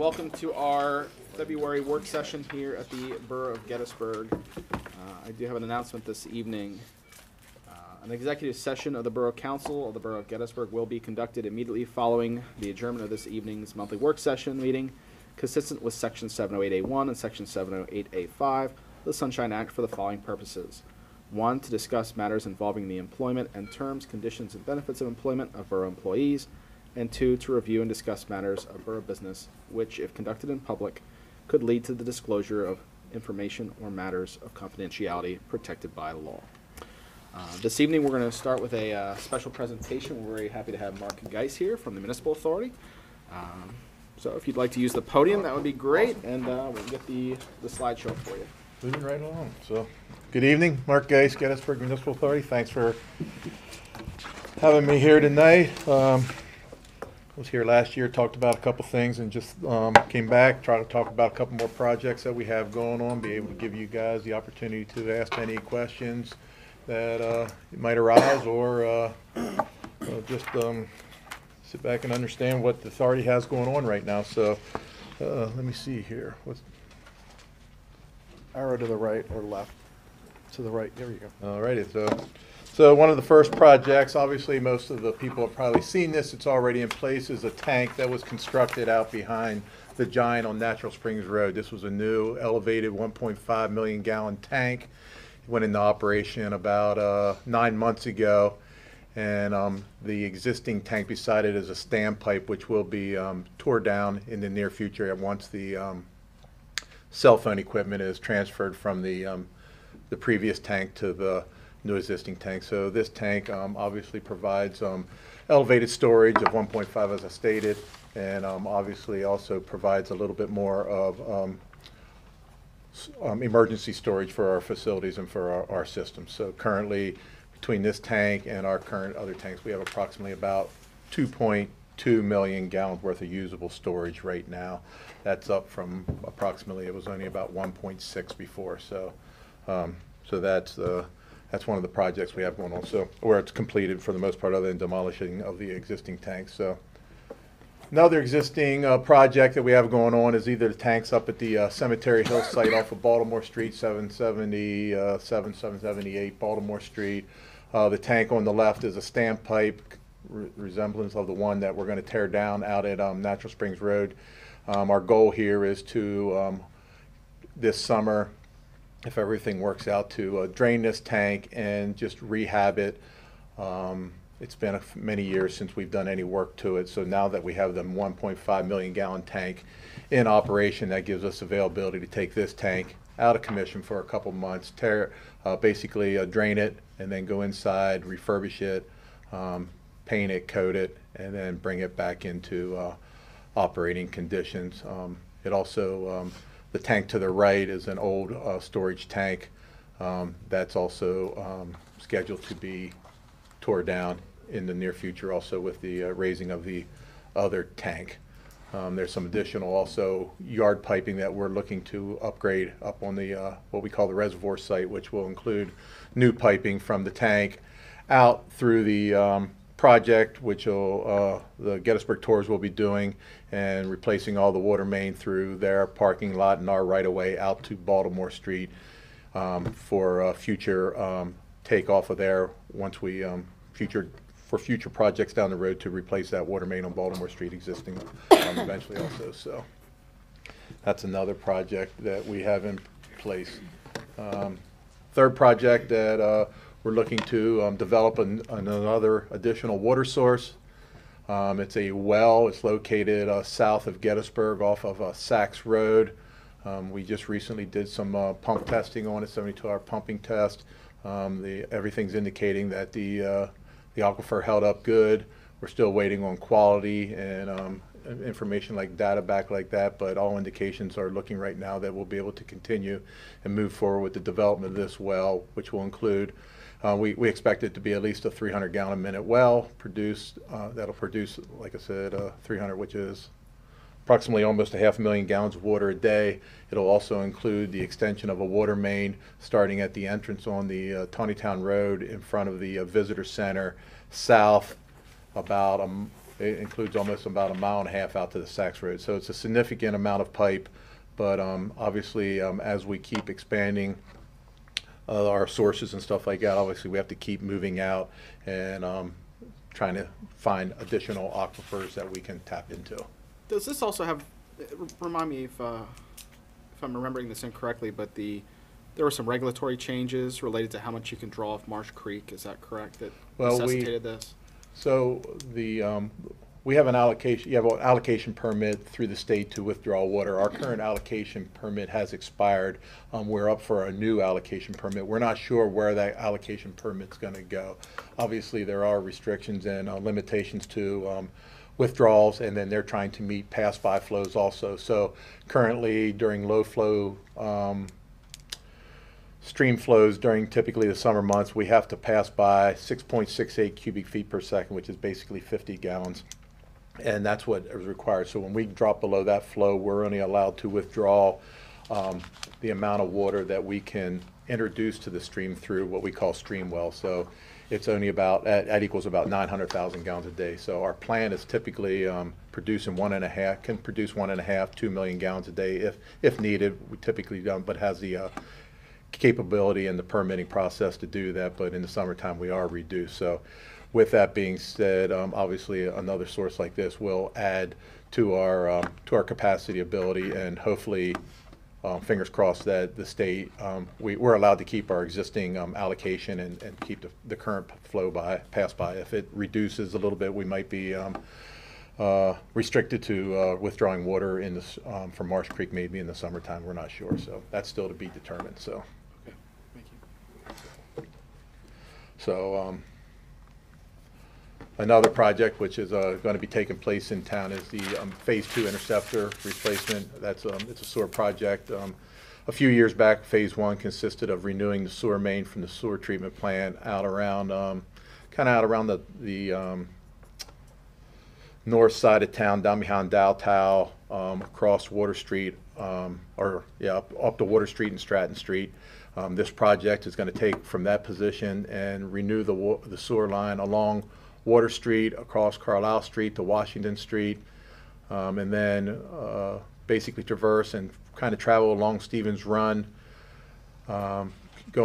welcome to our February work session here at the Borough of Gettysburg. I do have an announcement this evening. An executive session of the Borough Council of the Borough of Gettysburg will be conducted immediately following the adjournment of this evening's monthly work session meeting, consistent with Section 708A1 and Section 708A5 of the Sunshine Act for the following purposes. 1, to discuss matters involving the employment and terms, conditions, and benefits of employment of borough employees, and 2, to review and discuss matters of borough business, which, if conducted in public, could lead to the disclosure of information or matters of confidentiality protected by law. This evening, we're going to start with a special presentation. We're very happy to have Mark Geis here from the Municipal Authority. So if you'd like to use the podium, that would be great, and we'll get the slideshow for you. Moving right along. So, good evening, Mark Geis, Gettysburg Municipal Authority. Thanks for having me here tonight. I was here last year, talked about a couple things, and just came back, try to talk about a couple more projects that we have going on, be able to give you guys the opportunity to ask any questions that might arise, or just sit back and understand what the authority has going on right now. So, let me see here. What's arrow to the right or left? To the right. There you go. All righty. So one of the first projects, obviously most of the people have probably seen this, it's already in place, is a tank that was constructed out behind the Giant on Natural Springs Road. This was a new elevated 1.5 million gallon tank. It went into operation about 9 months ago, and the existing tank beside it is a standpipe, which will be torn down in the near future once the cell phone equipment is transferred from the previous tank to the new existing tank. So this tank obviously provides elevated storage of 1.5, as I stated, and obviously also provides a little bit more of emergency storage for our facilities and for our system. So currently, between this tank and our current other tanks, we have approximately about 2.2 million gallons worth of usable storage right now. That's up from approximately, it was only about 1.6 before. So that's one of the projects we have going on. So, where it's completed for the most part, other than demolishing of the existing tanks. So another existing project that we have going on is either the tanks up at the Cemetery Hill site off of Baltimore Street, 778 Baltimore Street. The tank on the left is a standpipe resemblance of the one that we're going to tear down out at Natural Springs Road. Our goal here is to, this summer, if everything works out, to drain this tank and just rehab it. It's been many years since we've done any work to it, so now that we have the 1.5 million gallon tank in operation, that gives us availability to take this tank out of commission for a couple months, drain it, and then go inside, refurbish it, paint it, coat it, and then bring it back into operating conditions. It also the tank to the right is an old storage tank that's also scheduled to be tore down in the near future, also with the raising of the other tank. There's some additional also yard piping that we're looking to upgrade up on the what we call the reservoir site, which will include new piping from the tank out through the project, which the Gettysburg Tours will be doing, and replacing all the water main through their parking lot and our right-of-way out to Baltimore Street for future takeoff of there once we for future projects down the road to replace that water main on Baltimore Street existing eventually also. So that's another project that we have in place. Third project that we're looking to develop another additional water source. It's a well. It's located south of Gettysburg off of Sachs Road. We just recently did some pump testing on it, 72-hour pumping test. Everything's indicating that the aquifer held up good. We're still waiting on quality and information like data back like that, but all indications are looking right now that we'll be able to continue and move forward with the development of this well, which will include we expect it to be at least a 300 gallon a minute well produced that'll produce, like I said, 300, which is approximately almost a 500,000 gallons of water a day. It'll also include the extension of a water main starting at the entrance on the Taneytown Road in front of the visitor center south about it includes almost about 1.5 miles out to the Sachs Road. So it's a significant amount of pipe, but obviously as we keep expanding our sources and stuff like that, obviously we have to keep moving out and trying to find additional aquifers that we can tap into. Does this also have, remind me if I'm remembering this incorrectly, but there were some regulatory changes related to how much you can draw off Marsh Creek, is that correct, that necessitated this? So the we have an allocation. You have an allocation permit through the state to withdraw water. Our current allocation permit has expired. We're up for a new allocation permit. We're not sure where that allocation permit's going to go. Obviously, there are restrictions and limitations to withdrawals, and then they're trying to meet past by flows also. So currently, during low flow. Stream flows during typically the summer months, we have to pass by 6.68 cubic feet per second, which is basically 50 gallons. And that's what is required. So when we drop below that flow, we're only allowed to withdraw the amount of water that we can introduce to the stream through what we call stream wells. So it's only about, that equals about 900,000 gallons a day. So our plant is typically producing 1.5 to 2 million gallons a day if needed. We typically don't, but has the capability and the permitting process to do that, but in the summertime we are reduced. So with that being said, obviously another source like this will add to our capacity ability, and hopefully fingers crossed that the state, we're allowed to keep our existing allocation and keep the current flow by pass by. If it reduces a little bit, we might be restricted to withdrawing water in this from Marsh Creek maybe in the summertime. We're not sure, so that's still to be determined. So So another project which is going to be taking place in town is the phase 2 interceptor replacement. That's it's a sewer project. A few years back, phase 1 consisted of renewing the sewer main from the sewer treatment plant out around, the north side of town, down behind Dow, across Water Street, up to Water Street and Stratton Street. This project is going to take from that position and renew the sewer line along Water Street, across Carlisle Street to Washington Street, and then basically traverse and kind of travel along Stevens Run, go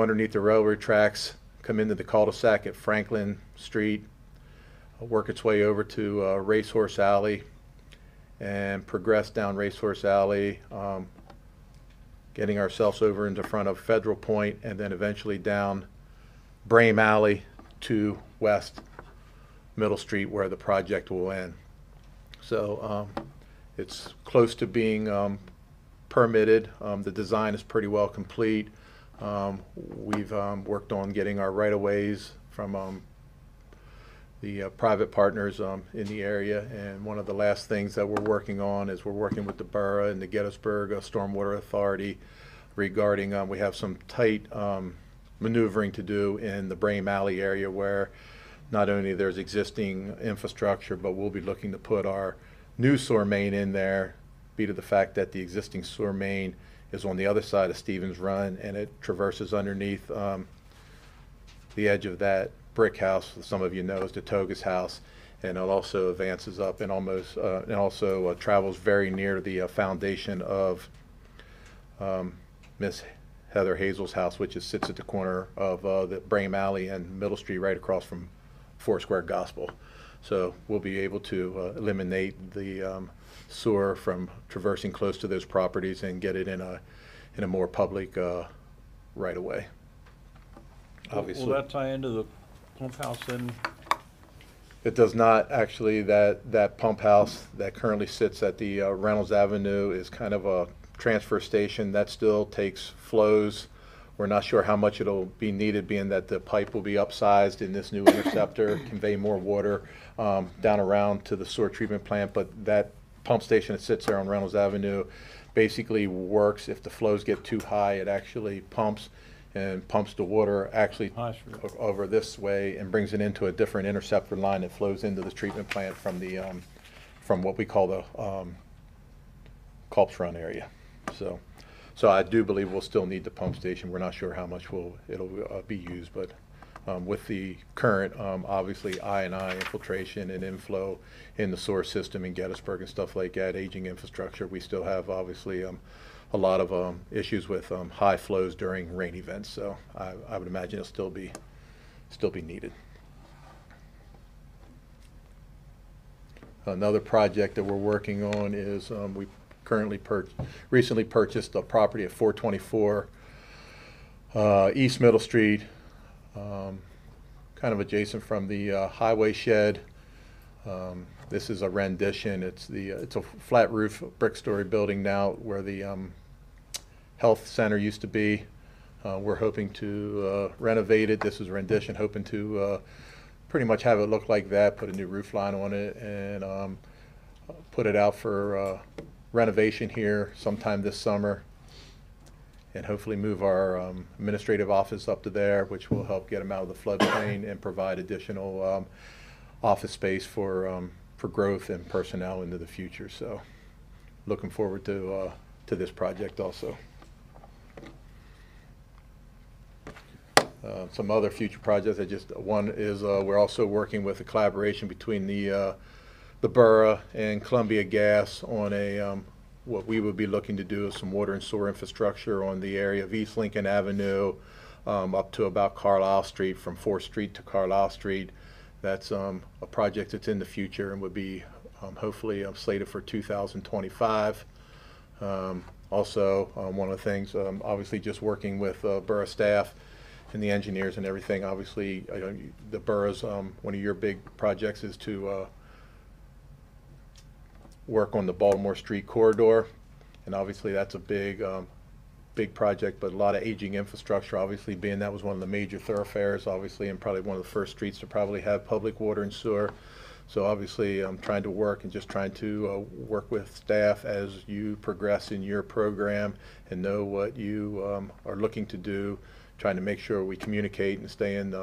underneath the railroad tracks, come into the cul-de-sac at Franklin Street, work its way over to Racehorse Alley, and progress down Racehorse Alley, getting ourselves over into front of Federal Point, and then eventually down Brame Alley to West Middle Street where the project will end. So it's close to being permitted. The design is pretty well complete. We've worked on getting our right-of-ways from the private partners in the area, and one of the last things that we're working on is we're working with the borough and the Gettysburg Stormwater Authority regarding we have some tight maneuvering to do in the Brame Alley area where not only there's existing infrastructure, but we'll be looking to put our new sewer main in there due to the fact that the existing sewer main is on the other side of Stevens Run, and it traverses underneath the edge of that brick house, some of you know, is the Toga's house, and it also advances up and almost travels very near the foundation of Miss Heather Hazel's house, which is sits at the corner of the Brame Alley and Middle Street, right across from Foursquare Gospel. So we'll be able to eliminate the sewer from traversing close to those properties and get it in a more public right away. Obviously, will that tie into the pump house then? It does not actually. That pump house that currently sits at the Reynolds Avenue is kind of a transfer station that still takes flows. We're not sure how much it'll be needed, being that the pipe will be upsized in this new interceptor, convey more water down around to the sewer treatment plant. But that pump station that sits there on Reynolds Avenue basically works if the flows get too high. It actually pumps the water actually over this way and brings it into a different interceptor line that flows into the treatment plant from the from what we call the Culp's Run area. So I do believe we'll still need the pump station. We're not sure how much it'll be used, but with the current, obviously, I&I infiltration and inflow in the sewer system in Gettysburg and stuff like that, aging infrastructure. We still have, obviously, a lot of issues with high flows during rain events. So I would imagine it'll still be needed. Another project that we're working on is we currently recently purchased a property at 424 East Middle Street, kind of adjacent from the highway shed. This is a rendition. It's a flat roof brick story building now where the health center used to be. We're hoping to renovate it. This is a rendition, hoping to pretty much have it look like that, put a new roof line on it, and put it out for renovation here sometime this summer, and hopefully move our administrative office up to there, which will help get them out of the floodplain and provide additional office space for growth and personnel into the future. So looking forward to this project also. Some other future projects. One is we're also working with a collaboration between the borough and Columbia Gas on a what we would be looking to do is some water and sewer infrastructure on the area of East Lincoln Avenue up to about Carlisle Street, from 4th Street to Carlisle Street. That's a project that's in the future and would be hopefully slated for 2025. Also, one of the things, obviously, just working with borough staff and the engineers and everything. Obviously, the borough's one of your big projects is to work on the Baltimore Street corridor, and obviously that's a big big project, but a lot of aging infrastructure, obviously, being that was one of the major thoroughfares, obviously, and probably one of the first streets to probably have public water and sewer. So obviously I'm trying to work and just trying to work with staff as you progress in your program and know what you are looking to do, trying to make sure we communicate and stay in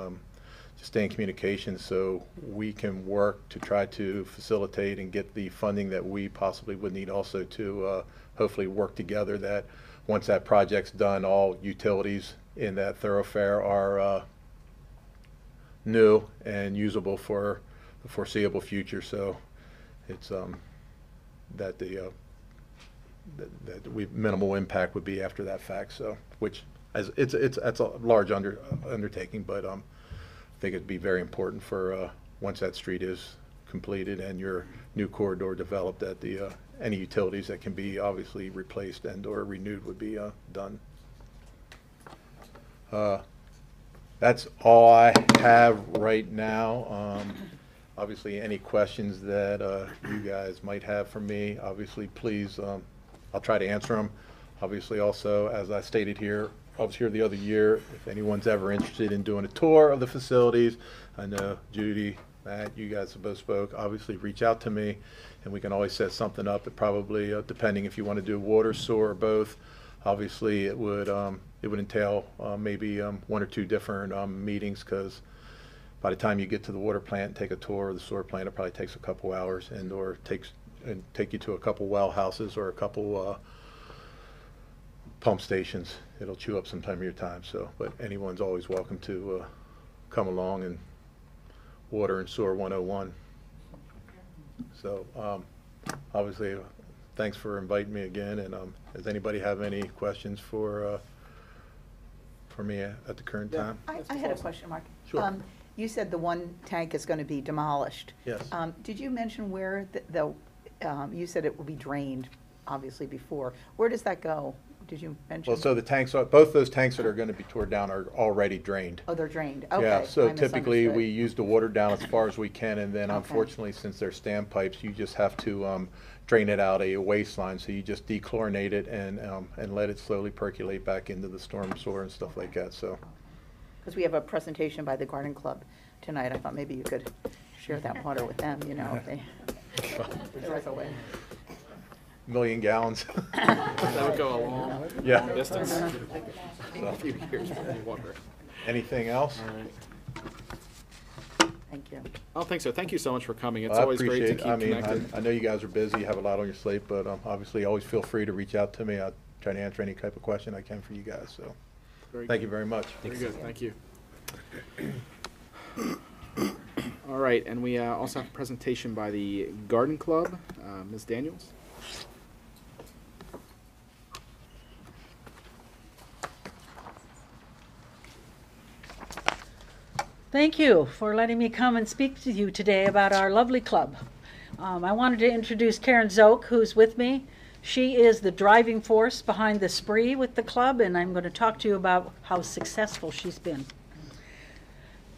communication so we can work to try to facilitate and get the funding that we possibly would need also to hopefully work together, that once that project's done, all utilities in that thoroughfare are new and usable for the foreseeable future. So it's that we minimal impact would be after that fact. So which that's a large undertaking, but I think it'd be very important for once that street is completed and your new corridor developed, that the any utilities that can be obviously replaced and or renewed would be done. That's all I have right now. Obviously, any questions that you guys might have for me, obviously, please, I'll try to answer them. Obviously, also, as I stated here, I was here the other year. If anyone's ever interested in doing a tour of the facilities, I know Judy, Matt, you guys have both spoke. Obviously, reach out to me, and we can always set something up. It probably, depending if you want to do water, sewer, or both, obviously it would entail maybe one or two different meetings, because by the time you get to the water plant, take a tour of the sewer plant, it probably takes a couple hours, and or take you to a couple well houses or a couple pump stations. It'll chew up some time of your time. So, but anyone's always welcome to come along and water and sewer 101. So obviously, thanks for inviting me again. And does anybody have any questions for me at the current time? I had a question, Mark. Sure. You said the one tank is going to be demolished. Yes. Did you mention where you said it will be drained, obviously, before? Where does that go? Did you mention? Well, so the tanks, both those tanks that are going to be torn down are already drained. Oh, they're drained. Okay. Yeah, so typically we use the water down as far as we can, and then unfortunately, since they're standpipes, you just have to drain it out a waistline. So you just dechlorinate it and let it slowly percolate back into the storm sewer and stuff like that. So, because we have a presentation by the Garden Club tonight, I thought maybe you could share that water with them. You know, if there's a way. Million gallons. That would go a long distance. So, a few years of water. Anything else? All right. Thank you. I don't think so. Thank you so much for coming. It's always great to keep connected. I know you guys are busy, you have a lot on your slate, but obviously always feel free to reach out to me. I'll try to answer any type of question I can for you guys. So thank you very much. Very good. Thank you. All right, and we also have a presentation by the Garden Club, Ms. Daniels. Thank you for letting me come and speak to you today about our lovely club. I wanted to introduce Karen Zoak, who's with me. She is the driving force behind the spree with the club, and I'm going to talk to you about how successful she's been.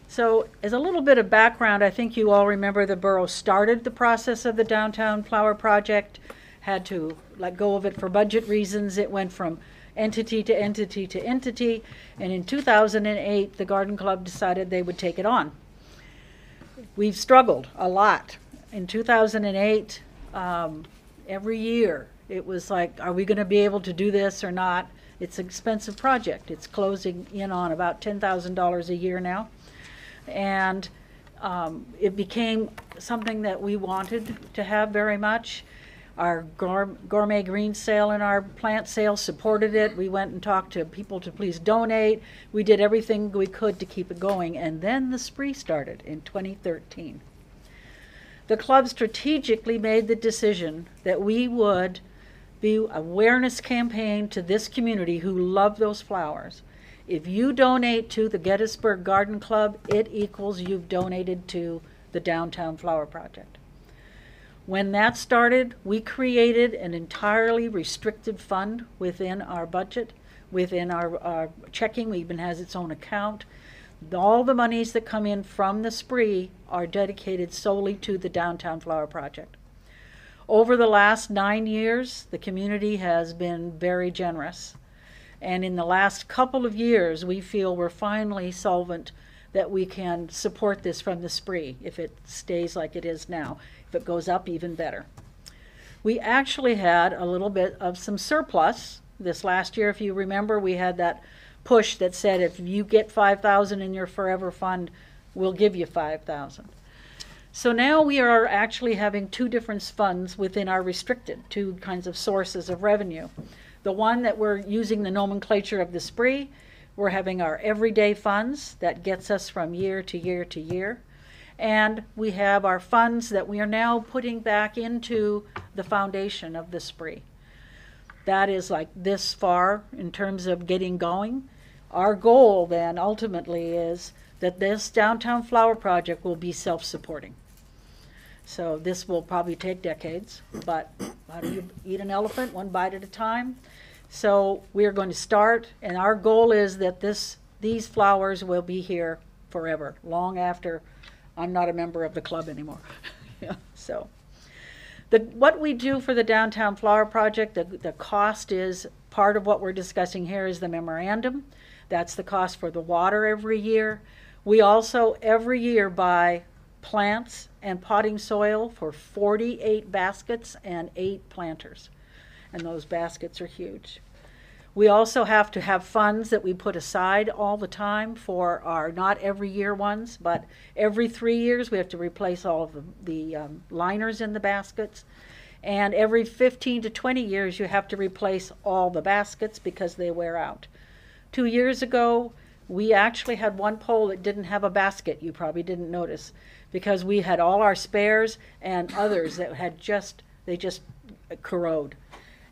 So as a little bit of background, I think you all remember the borough started the process of the Downtown Flower Project, had to let go of it for budget reasons. It went from entity to entity to entity, and in 2008 the Garden Club decided they would take it on. We've struggled a lot. In 2008, every year it was like, are we going to be able to do this or not? It's an expensive project. It's closing in on about $10,000 a year now, and it became something that we wanted to have very much. Our gourmet green sale and our plant sale supported it. We went and talked to people to please donate. We did everything we could to keep it going, and then the spree started in 2013. The club strategically made the decision that we would be an awareness campaign to this community who love those flowers. If you donate to the Gettysburg Garden Club, it equals you've donated to the Downtown Flower Project. When that started, we created an entirely restricted fund within our budget, within our checking. It even has its own account. All the monies that come in from the spree are dedicated solely to the Downtown Flower Project. Over the last 9 years, the community has been very generous. And in the last couple of years, we feel we're finally solvent, that we can support this from the spree. If it stays like it is now, if it goes up, even better. We actually had a little bit of some surplus this last year. If you remember, we had that push that said, if you get 5,000 in your forever fund, we'll give you 5,000. So now we are actually having two different funds within our restricted, two kinds of sources of revenue. The one that we're using the nomenclature of the spree, we're having our everyday funds that gets us from year to year to year. And we have our funds that we are now putting back into the foundation of the spree. That is like this far in terms of getting going. Our goal then ultimately is that this Downtown Flower Project will be self-supporting. So this will probably take decades, but how do you eat an elephant? One bite at a time. So we are going to start, and our goal is that these flowers will be here forever, long after I'm not a member of the club anymore. Yeah, so what we do for the Downtown Flower Project, the cost is part of what we're discussing here is the memorandum. That's the cost for the water every year. We also every year buy plants and potting soil for 48 baskets and 8 planters. And those baskets are huge. We also have to have funds that we put aside all the time for our not every year ones, but every 3 years we have to replace all of the liners in the baskets. And every 15 to 20 years you have to replace all the baskets because they wear out. 2 years ago we actually had one pole that didn't have a basket. You probably didn't notice because we had all our spares and others that had just corrode.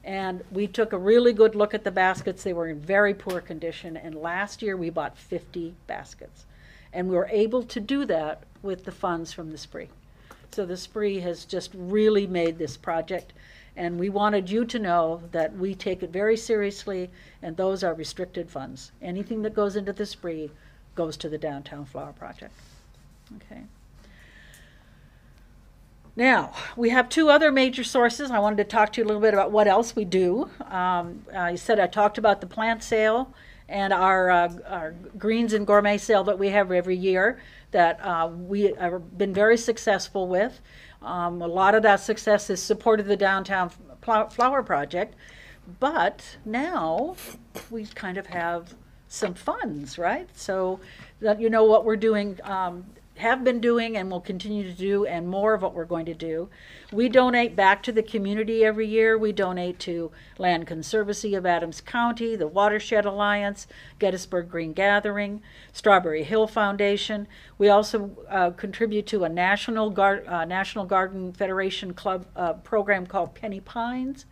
And we took a really good look at the baskets. They were in very poor condition, and last year we bought 50 baskets. And we were able to do that with the funds from the spree. So the spree has just really made this project, and we wanted you to know that we take it very seriously, and those are restricted funds. Anything that goes into the spree goes to the Downtown Flower Project. Okay. Now, we have two other major sources. I wanted to talk to you a little bit about what else we do. I said I talked about the plant sale and our greens and gourmet sale that we have every year that we have been very successful with. A lot of that success has supported the Downtown Flower Project, but now we kind of have some funds, right? So that you know what we're doing have been doing and will continue to do, and more of what we're going to do. We donate back to the community every year. We donate to Land Conservancy of Adams County, the Watershed Alliance, Gettysburg Green Gathering, Strawberry Hill Foundation. We also contribute to a National Garden Federation Club program called Penny Pines,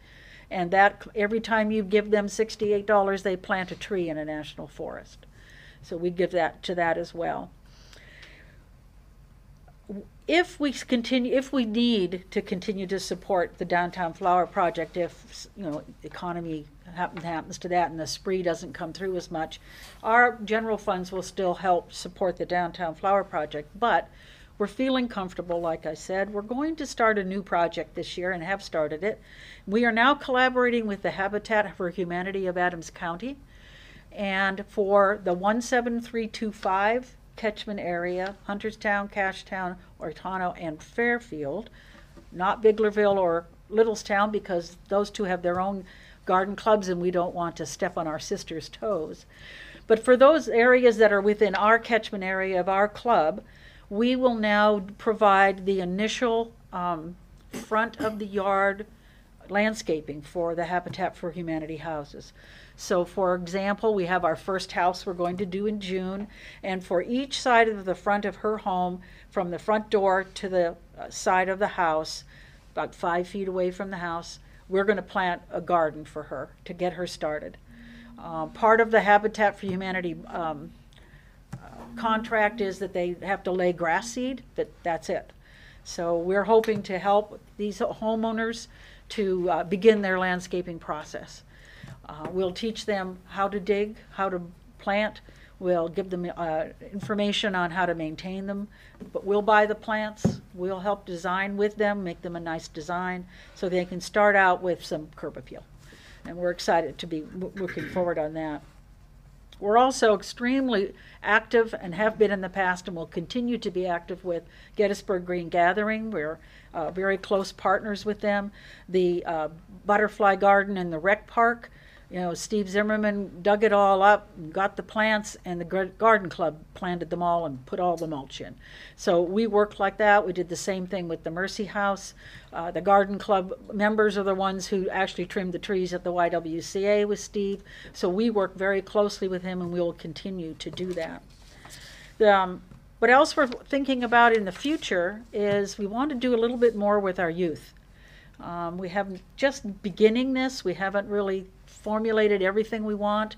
and that every time you give them $68, they plant a tree in a national forest. So we give that to that as well. If we continue, if we need to continue to support the Downtown Flower Project, if, you know, the economy happens to that and the spree doesn't come through as much, our general funds will still help support the Downtown Flower Project. But we're feeling comfortable, like I said. We're going to start a new project this year and have started it. We are now collaborating with the Habitat for Humanity of Adams County, and for the 17325 catchment area, Hunterstown, Cashtown, Ortano, and Fairfield, not Biglerville or Littlestown, because those two have their own garden clubs and we don't want to step on our sisters' toes. But for those areas that are within our catchment area of our club, we will now provide the initial front of the yard landscaping for the Habitat for Humanity houses. So for example, we have our first house we're going to do in June, and for each side of the front of her home, from the front door to the side of the house, about 5 feet away from the house, we're going to plant a garden for her to get her started. Part of the Habitat for Humanity contract is that they have to lay grass seed, but that's it. So we're hoping to help these homeowners to begin their landscaping process. We'll teach them how to dig, how to plant. We'll give them information on how to maintain them. But we'll buy the plants. We'll help design with them, make them a nice design, so they can start out with some curb appeal. And we're excited to be looking forward on that. We're also extremely active, and have been in the past and will continue to be active, with Gettysburg Green Gathering. We're very close partners with them. The Butterfly Garden and the Rec Park, you know, Steve Zimmerman dug it all up, got the plants, and the garden club planted them all and put all the mulch in. So we worked like that. We did the same thing with the Mercy House. The garden club members are the ones who actually trimmed the trees at the YWCA with Steve. So we work very closely with him, and we will continue to do that. What else we're thinking about in the future is we want to do a little bit more with our youth. We have just beginning this. We haven't really formulated everything we want.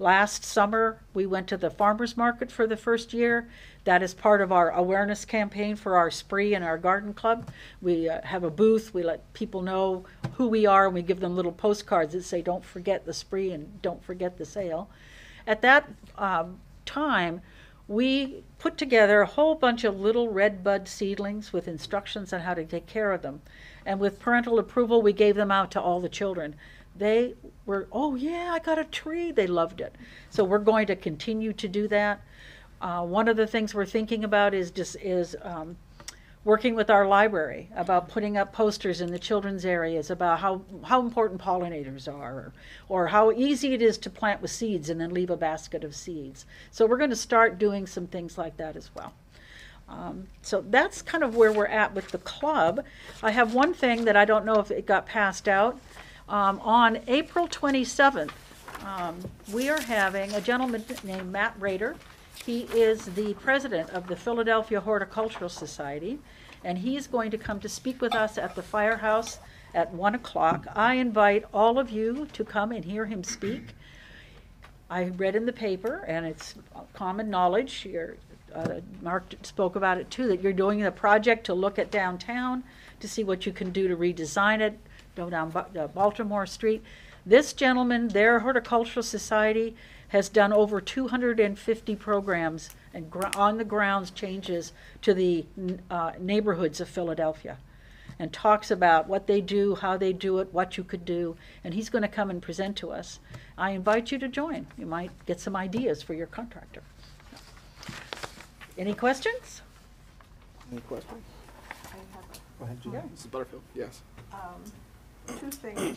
Last summer, we went to the farmers market for the first year. That is part of our awareness campaign for our spree and our garden club. We have a booth. We let people know who we are, and we give them little postcards that say, don't forget the spree and don't forget the sale. At that time, we put together a whole bunch of little red bud seedlings with instructions on how to take care of them. And with parental approval, we gave them out to all the children. They were, oh yeah, I got a tree. They loved it. So we're going to continue to do that. One of the things we're thinking about is working with our library about putting up posters in the children's areas about how important pollinators are, or how easy it is to plant with seeds and then leave a basket of seeds. So we're going to start doing some things like that as well. So that's kind of where we're at with the club. I have one thing that I don't know if it got passed out. On April 27th, we are having a gentleman named Matt Rader. He is the president of the Philadelphia Horticultural Society, and he is going to come to speak with us at the firehouse at 1 o'clock. I invite all of you to come and hear him speak. I read in the paper, and it's common knowledge, Mark spoke about it too, that you're doing a project to look at downtown, to see what you can do to redesign it. Go down Baltimore Street. This gentleman, their Horticultural Society, has done over 250 programs and on-the-ground changes to the neighborhoods of Philadelphia, and talks about what they do, how they do it, what you could do, and he's going to come and present to us. I invite you to join. You might get some ideas for your contractor. Any questions? Any questions? Go ahead, Jim. Yeah. Mrs. Butterfield, yes. Two things.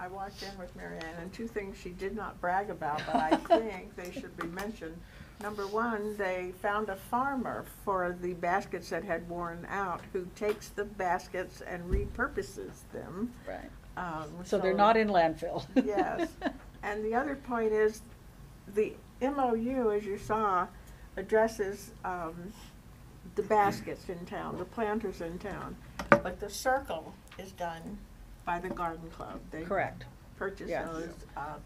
I walked in with Mary Ann, and two things she did not brag about, but I think they should be mentioned. Number one, they found a farmer for the baskets that had worn out, who takes the baskets and repurposes them. Right. So they're not in landfill. Yes. And the other point is, the MOU, as you saw, addresses the baskets in town, the planters in town, but the circle is done by the garden club. They correct. Purchase yes. those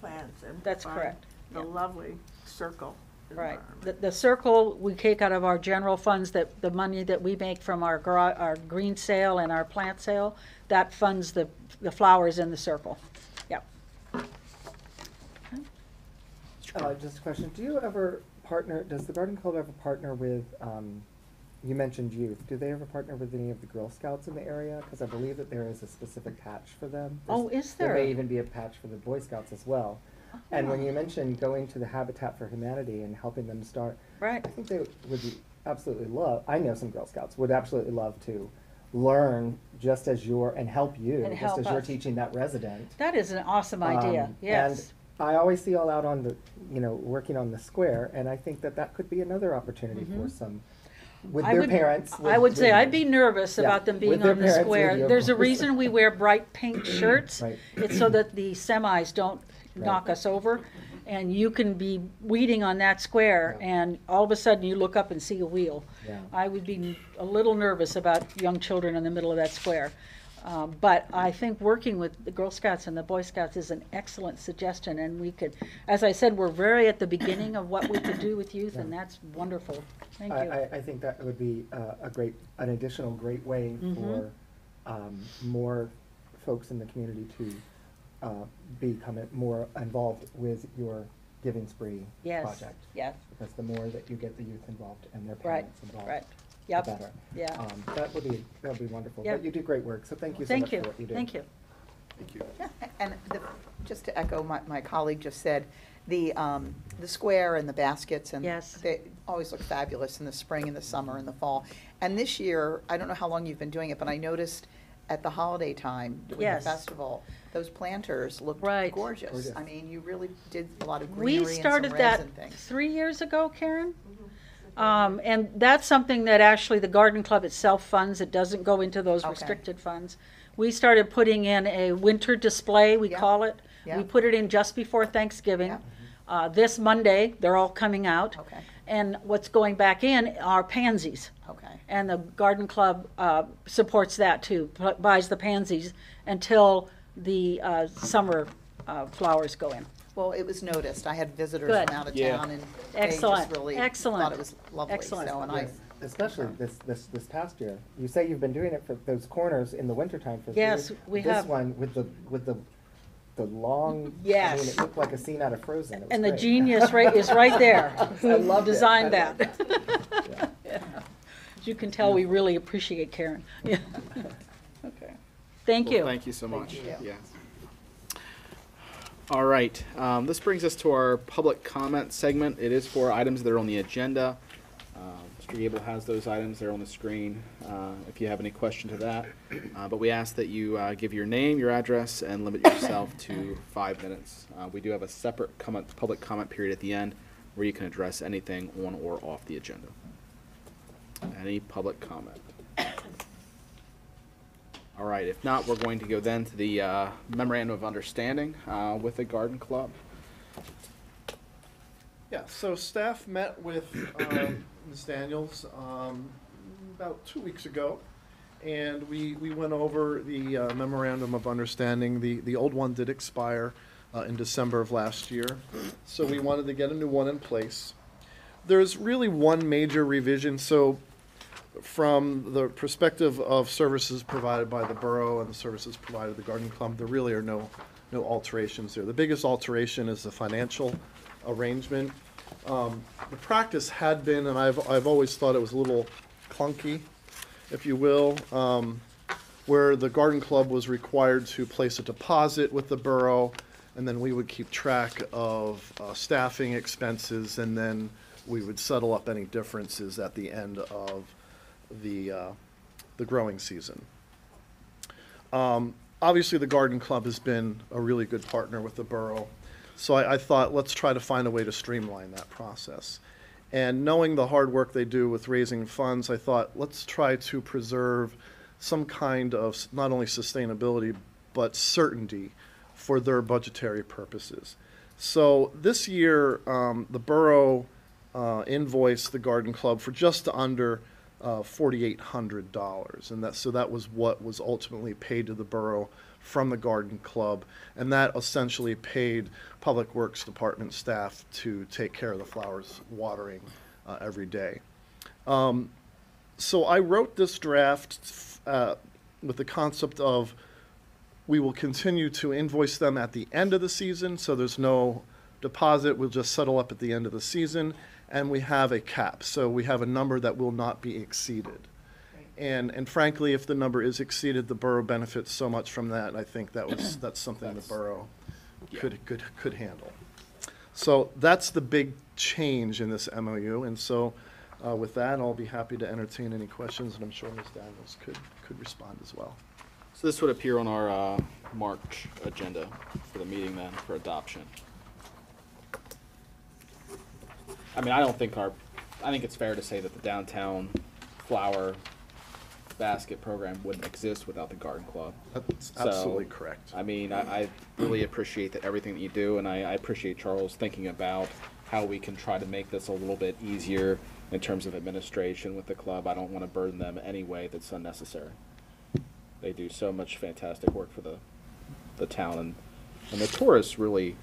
plants and that's correct. The yeah. lovely circle. Right. The circle we take out of our general funds, that the money that we make from our green sale and our plant sale, that funds the flowers in the circle. Yep. Just a question. Do you ever partner, does the garden club ever partner with, you mentioned youth, do they ever partner with any of the Girl Scouts in the area? Because I believe that there is a specific patch for them. There's, oh, is there? There may even be a patch for the Boy Scouts as well. Oh. And when you mentioned going to the Habitat for Humanity and helping them start, right. I think they would be absolutely love, I know some Girl Scouts would absolutely love to learn just as you're, and help you, and help just as us. You're teaching that resident. That is an awesome idea, yes. And I always see all out on the, you know, working on the square, and I think that that could be another opportunity mm-hmm. for some, with I their would, parents. With, I would say I'd be nervous yeah, about them being on the parents, square. There's a reason we wear bright pink shirts. Right. It's so that the semis don't right. knock us over, and you can be weeding on that square, yeah. and all of a sudden you look up and see a wheel. Yeah. I would be a little nervous about young children in the middle of that square. But I think working with the Girl Scouts and the Boy Scouts is an excellent suggestion, and we could, as I said, we're very at the beginning of what we could do with youth, yeah. and that's wonderful. Thank you. I think that would be an additional great way mm-hmm. for more folks in the community to become more involved with your Giving Spree yes. project. Yes. Because the more that you get the youth involved and their parents right. involved. Right. Yep. Better. Yeah. That would be wonderful. Yep. But you do great work, so thank you so much for what you do. Thank you. Thank you. Yeah, and just to echo my colleague just said, the square and the baskets and yes. they always look fabulous in the spring and the summer and the fall. And this year, I don't know how long you've been doing it, but I noticed at the holiday time during yes. the festival, those planters looked right. gorgeous. Gorgeous. I mean, you really did a lot of greenery. We started and that things. 3 years ago, Karen. Mm-hmm. And that's something that actually the garden club itself funds. It doesn't go into those okay. restricted funds. We started putting in a winter display, we yeah. call it. Yeah. We put it in just before Thanksgiving. Yeah. This Monday, they're all coming out. Okay. And what's going back in are pansies. Okay. And the garden club supports that too, buys the pansies until the summer flowers go in. Well, it was noticed. I had visitors Good. From out of yeah. town, and Excellent. They just really Excellent. Thought it was lovely. Excellent. So, and yes. Especially this past year. You say you've been doing it for those corners in the wintertime for yes, years. We this have. One with the long. Yes. I mean, it looked like a scene out of Frozen. And great. The genius is right there. Who designed that? Yeah. Yeah. As you can tell, yeah. we really appreciate Karen. Yeah. Okay. Thank you. Thank you so much. You. Yeah. All right, this brings us to our public comment segment. It is for items that are on the agenda. Mr. Gable has those items there on the screen if you have any question to that. But we ask that you give your name, your address, and limit yourself to 5 minutes. We do have a separate public comment period at the end where you can address anything on or off the agenda. Any public comment? All right, if not, we're going to go then to the Memorandum of Understanding with the Garden Club. Yeah, so staff met with Ms. Daniels about 2 weeks ago, and we went over the Memorandum of Understanding. The old one did expire in December of last year, so we wanted to get a new one in place. There's really one major revision, so from the perspective of services provided by the borough and the services provided the garden club, there really are no alterations there. The biggest alteration is the financial arrangement. The practice had been, and I've always thought it was a little clunky, if you will, where the garden club was required to place a deposit with the borough, and then we would keep track of staffing expenses, and then we would settle up any differences at the end of the growing season. Obviously the garden club has been a really good partner with the borough, so I thought let's try to find a way to streamline that process. And knowing the hard work they do with raising funds, I thought, let's try to preserve some kind of not only sustainability, but certainty for their budgetary purposes. So this year, the borough invoiced the garden club for just under $4,800, and so that was what was ultimately paid to the borough from the garden club, and that essentially paid Public Works Department staff to take care of the flowers watering every day. So I wrote this draft with the concept of we will continue to invoice them at the end of the season, so there's no deposit, we'll just settle up at the end of the season, and we have a cap, so we have a number that will not be exceeded. And frankly, if the number is exceeded, the borough benefits so much from that. And I think that was that's something the borough could handle. So that's the big change in this MOU. And so with that, I'll be happy to entertain any questions, and I'm sure Ms. Daniels could respond as well. So this would appear on our March agenda for the meeting then for adoption. I mean, I think it's fair to say that the downtown flower basket program wouldn't exist without the garden club. That's absolutely correct. I mean, I really appreciate that everything that you do, and I appreciate Charles thinking about how we can try to make this a little bit easier in terms of administration with the club. I don't want to burden them in any way that's unnecessary. They do so much fantastic work for the town, and the tourists really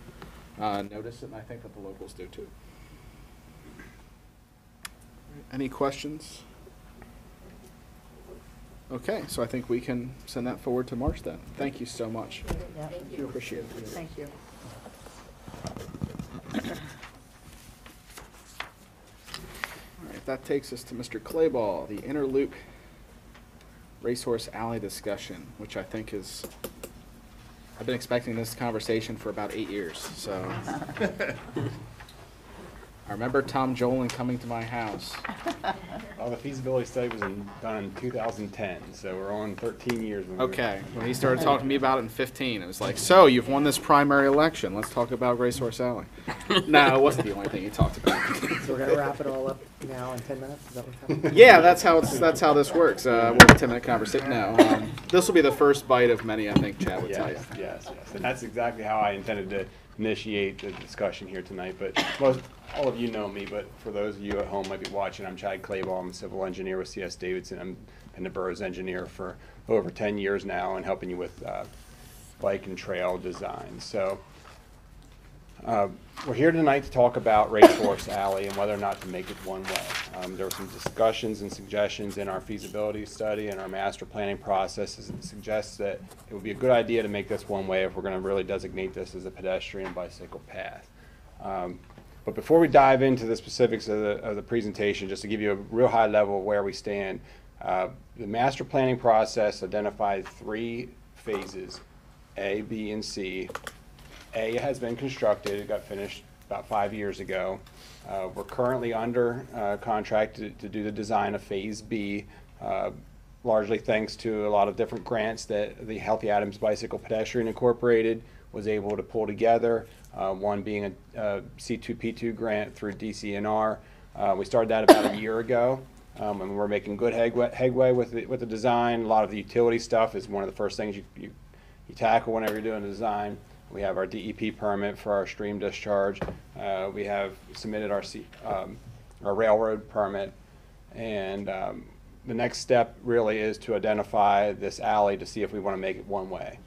notice it, and I think that the locals do too. Any questions? Okay, so I think we can send that forward to March then. Thank you so much. Yeah. Thank you. Appreciate it. Thank you. All right, that takes us to Mr. Clabaugh, the Inner Loop Racehorse Alley discussion, which I think is, I've been expecting this conversation for about 8 years, so. I remember Tom Jolin coming to my house. Well, the feasibility study was done in 2010, so we're on 13 years. Okay, when he started talking to me about it in 15, it was like, so you've won this primary election. Let's talk about Racehorse Alley. No, it wasn't the only thing he talked about. So we're gonna wrap it all up now in 10 minutes. Is that what's happening? Yeah, that's how this works. We'll have a 10-minute conversation. No, this will be the first bite of many. I think Chad would tell you. Yes, yes, and that's exactly how I intended to initiate the discussion here tonight. But all of you know me, but for those of you at home might be watching, I'm Chad Clabaugh. I'm a civil engineer with CS Davidson. I've been the borough's engineer for over 10 years now and helping you with bike and trail design. So we're here tonight to talk about Racehorse Alley and whether or not to make it one way. There were some discussions and suggestions in our feasibility study and our master planning processes that suggests that it would be a good idea to make this one way if we're going to really designate this as a pedestrian and bicycle path. But before we dive into the specifics of the presentation, just to give you a real high level of where we stand, the master planning process identified three phases, A, B, and C. A has been constructed. It got finished about 5 years ago. We're currently under contract to do the design of Phase B, largely thanks to a lot of different grants that the Healthy Adams Bicycle Pedestrian Incorporated was able to pull together, one being a C2P2 grant through DCNR. We started that about a year ago, and we're making good headway with the design. A lot of the utility stuff is one of the first things you tackle whenever you're doing a design. We have our DEP permit for our stream discharge. We have submitted our railroad permit. And the next step really is to identify this alley to see if we want to make it one way.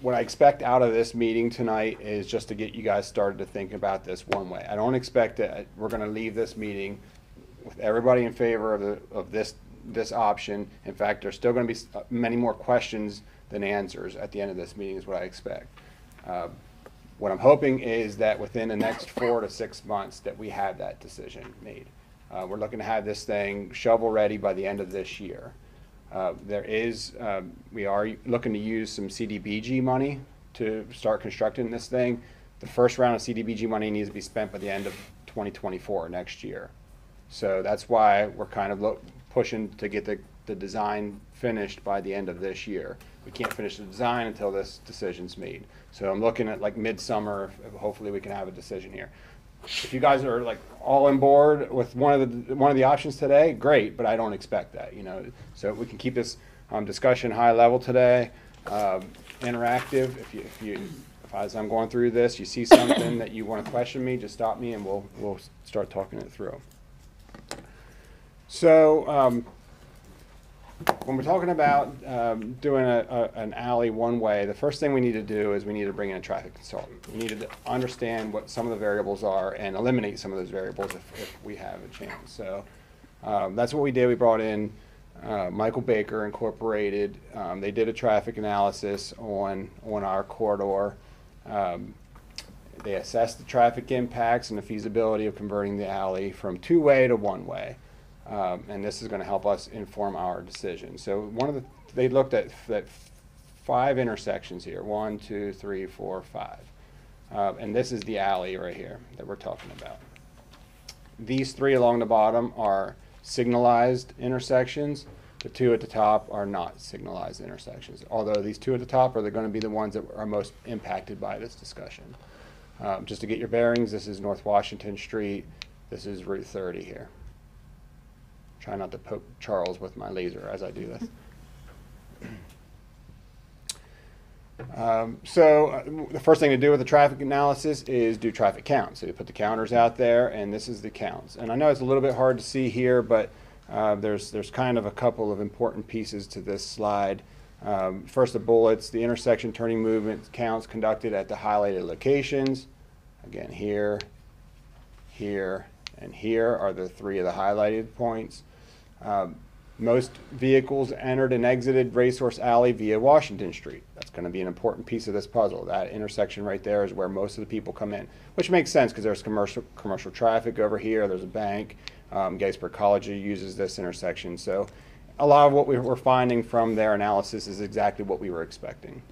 What I expect out of this meeting tonight is just to get you guys started to think about this one way. I don't expect that we're going to leave this meeting with everybody in favor of this option. In fact, there's still going to be many more questions than answers at the end of this meeting is what I expect. What I'm hoping is that within the next 4 to 6 months that we have that decision made. We're looking to have this thing shovel ready by the end of this year. We are looking to use some CDBG money to start constructing this thing. The first round of CDBG money needs to be spent by the end of 2024, next year. So that's why we're kind of pushing to get the design finished by the end of this year. we can't finish the design until this decision's made. So I'm looking at like midsummer, hopefully we can have a decision here. If you guys are like all on board with one of the options today, great, but I don't expect that, you know. So we can keep this discussion high level today, interactive. As I'm going through this, you see something that you want to question me, just stop me and we'll start talking it through. So when we're talking about doing an alley one way, the first thing we need to do is we need to bring in a traffic consultant. We need to understand what some of the variables are and eliminate some of those variables if we have a chance. So that's what we did. We brought in Michael Baker Incorporated. They did a traffic analysis on our corridor. They assessed the traffic impacts and the feasibility of converting the alley from two-way to one-way. And this is going to help us inform our decision. So they looked at five intersections here, 1, 2, 3, 4, 5. And this is the alley right here that we're talking about. These three along the bottom are signalized intersections. The two at the top are not signalized intersections, although these two at the top are going to be the ones that are most impacted by this discussion. Just to get your bearings, this is North Washington Street. This is Route 30 here. Try not to poke Charles with my laser as I do this. So the first thing to do with the traffic analysis is do traffic counts. So you put the counters out there, and this is the counts. And I know it's a little bit hard to see here, but there's kind of a couple of important pieces to this slide. First, the bullets, the intersection turning movement counts conducted at the highlighted locations. Again, here, here, and here are the three of the highlighted points. Most vehicles entered and exited Racehorse Alley via Washington Street. That's going to be an important piece of this puzzle. That intersection right there is where most of the people come in, which makes sense because there's commercial traffic over here. There's a bank. Gettysburg College uses this intersection. So a lot of what we were finding from their analysis is exactly what we were expecting.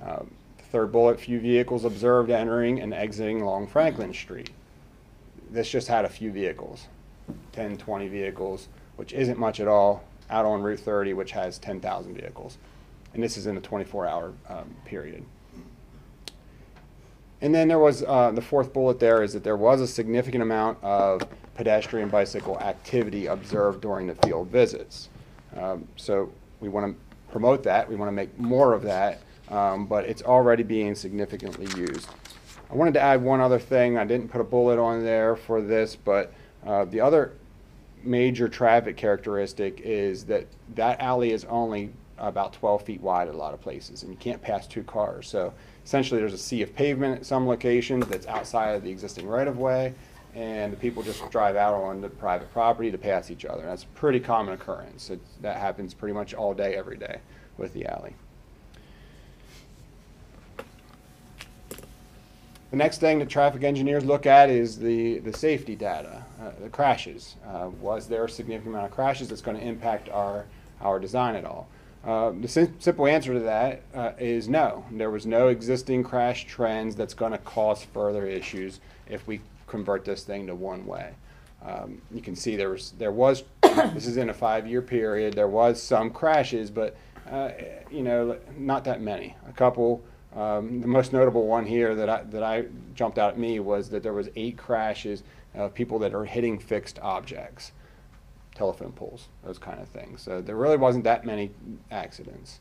The third bullet, few vehicles observed entering and exiting along Franklin Street. This just had a few vehicles, 10, 20 vehicles, which isn't much at all, out on Route 30, which has 10,000 vehicles. And this is in a 24-hour period. And then there was the fourth bullet there is that there was a significant amount of pedestrian bicycle activity observed during the field visits. So we want to promote that. We want to make more of that, but it's already being significantly used. I wanted to add one other thing. I didn't put a bullet on there for this, but the other major traffic characteristic is that that alley is only about 12 feet wide at a lot of places, and you can't pass two cars. So essentially there's a sea of pavement at some locations that's outside of the existing right-of-way, and the people just drive out on the private property to pass each other. And that's a pretty common occurrence. That happens pretty much all day, every day with the alley. The next thing that traffic engineers look at is the safety data, the crashes. Was there a significant amount of crashes that's going to impact our design at all? The simple answer to that is no. There was no existing crash trends that's going to cause further issues if we convert this thing to one way. You can see there was this is in a 5-year period. There was some crashes, but you know, not that many. A couple. The most notable one here that jumped out at me was that there was 8 crashes of people that are hitting fixed objects, telephone poles, those kind of things. So there really wasn't that many accidents.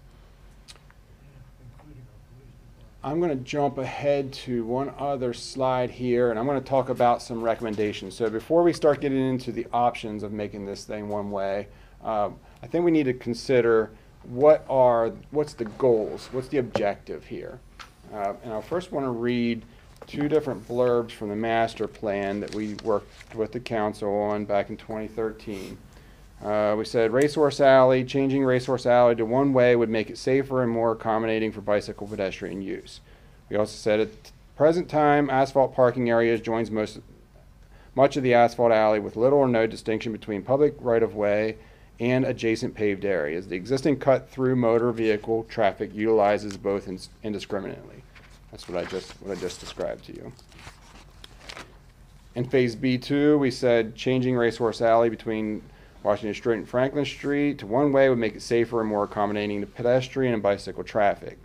I'm going to jump ahead to one other slide here, and I'm going to talk about some recommendations. So before we start getting into the options of making this thing one way, I think we need to consider what's the goals, what's the objective here. And I first want to read 2 different blurbs from the master plan that we worked with the council on back in 2013. We said Racehorse Alley, changing Racehorse Alley to one way would make it safer and more accommodating for bicycle pedestrian use. We also said at the present time asphalt parking areas joins much of the asphalt alley with little or no distinction between public right-of-way and adjacent paved areas. The existing cut-through motor vehicle traffic utilizes both indiscriminately. That's what I just described to you. In phase B2, we said changing Racehorse Alley between Washington Street and Franklin Street to one-way would make it safer and more accommodating to pedestrian and bicycle traffic.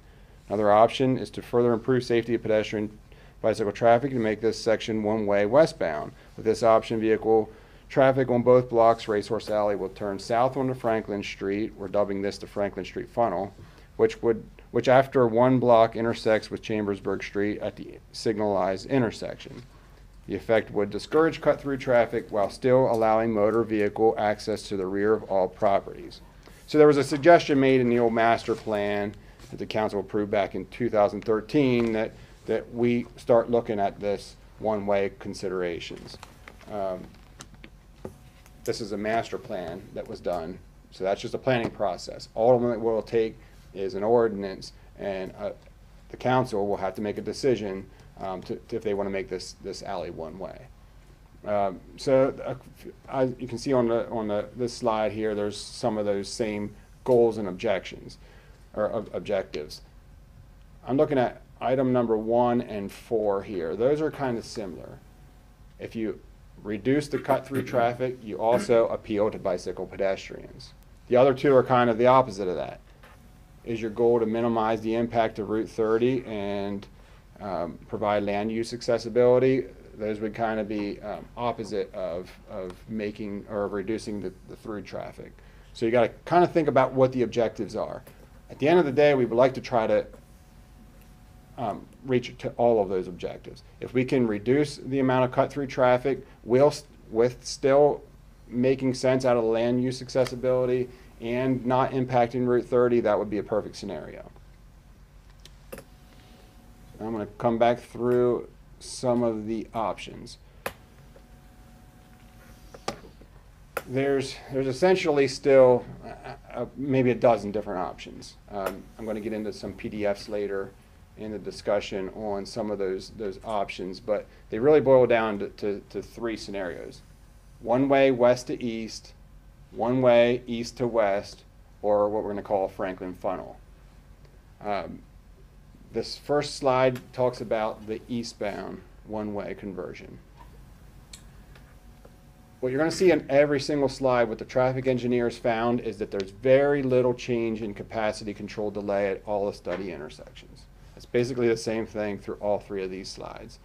Another option is to further improve safety of pedestrian and bicycle traffic and make this section one-way westbound. With this option, vehicle traffic on both blocks, Racehorse Alley will turn south onto Franklin Street. We're dubbing this the Franklin Street Funnel, which after one block intersects with Chambersburg Street at the signalized intersection. The effect would discourage cut-through traffic while still allowing motor vehicle access to the rear of all properties. So there was a suggestion made in the old master plan that the council approved back in 2013 that we start looking at this one-way considerations. This is a master plan that was done, so that's just a planning process. Ultimately, what it'll take is an ordinance, and the council will have to make a decision if they want to make this alley one way. So you can see on this slide here, there's some of those same goals and objectives. I'm looking at item number 1 and 4 here. Those are kind of similar. If you reduce the cut-through traffic, you also appeal to bicycle pedestrians. The other two are kind of the opposite of that. Is your goal to minimize the impact of Route 30 and provide land use accessibility? Those would kind of be opposite of making or reducing the through traffic. So you got to kind of think about what the objectives are. At the end of the day, we would like to try to reach to all of those objectives. If we can reduce the amount of cut-through traffic with still making sense out of land use accessibility and not impacting Route 30, that would be a perfect scenario. I'm going to come back through some of the options. There's essentially still maybe a dozen different options. I'm going to get into some PDFs later in the discussion on some of those options, but they really boil down to three scenarios. One way west to east, one way east to west, or what we're going to call a Franklin funnel. This first slide talks about the eastbound one-way conversion. What you're going to see in every single slide, what the traffic engineers found, is that there's very little change in capacity control delay at all the study intersections. It's basically the same thing through all three of these slides.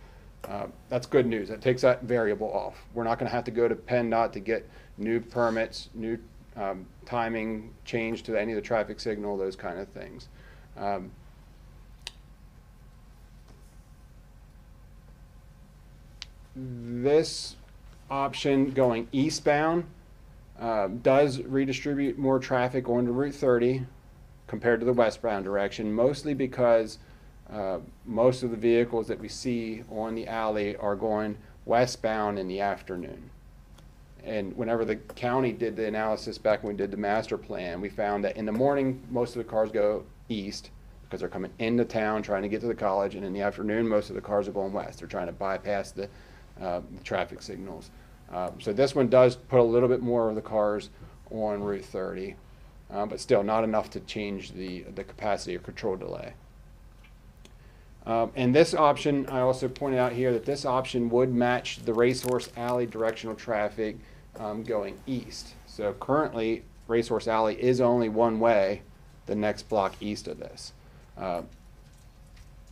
That's good news. That takes that variable off. We're not going to have to go to PennDOT to get new permits, new timing, change to any of the traffic signal, those kind of things. This option going eastbound does redistribute more traffic onto Route 30 compared to the westbound direction, mostly because most of the vehicles that we see on the alley are going westbound in the afternoon. And whenever the county did the analysis back when we did the master plan, we found that in the morning, most of the cars go east because they're coming into town trying to get to the college, and in the afternoon, most of the cars are going west. They're trying to bypass the traffic signals. So this one does put a little bit more of the cars on Route 30, but still not enough to change the capacity or control delay. And this option, I also pointed out here that this option would match the Racehorse Alley directional traffic going east. So currently, Racehorse Alley is only one way the next block east of this.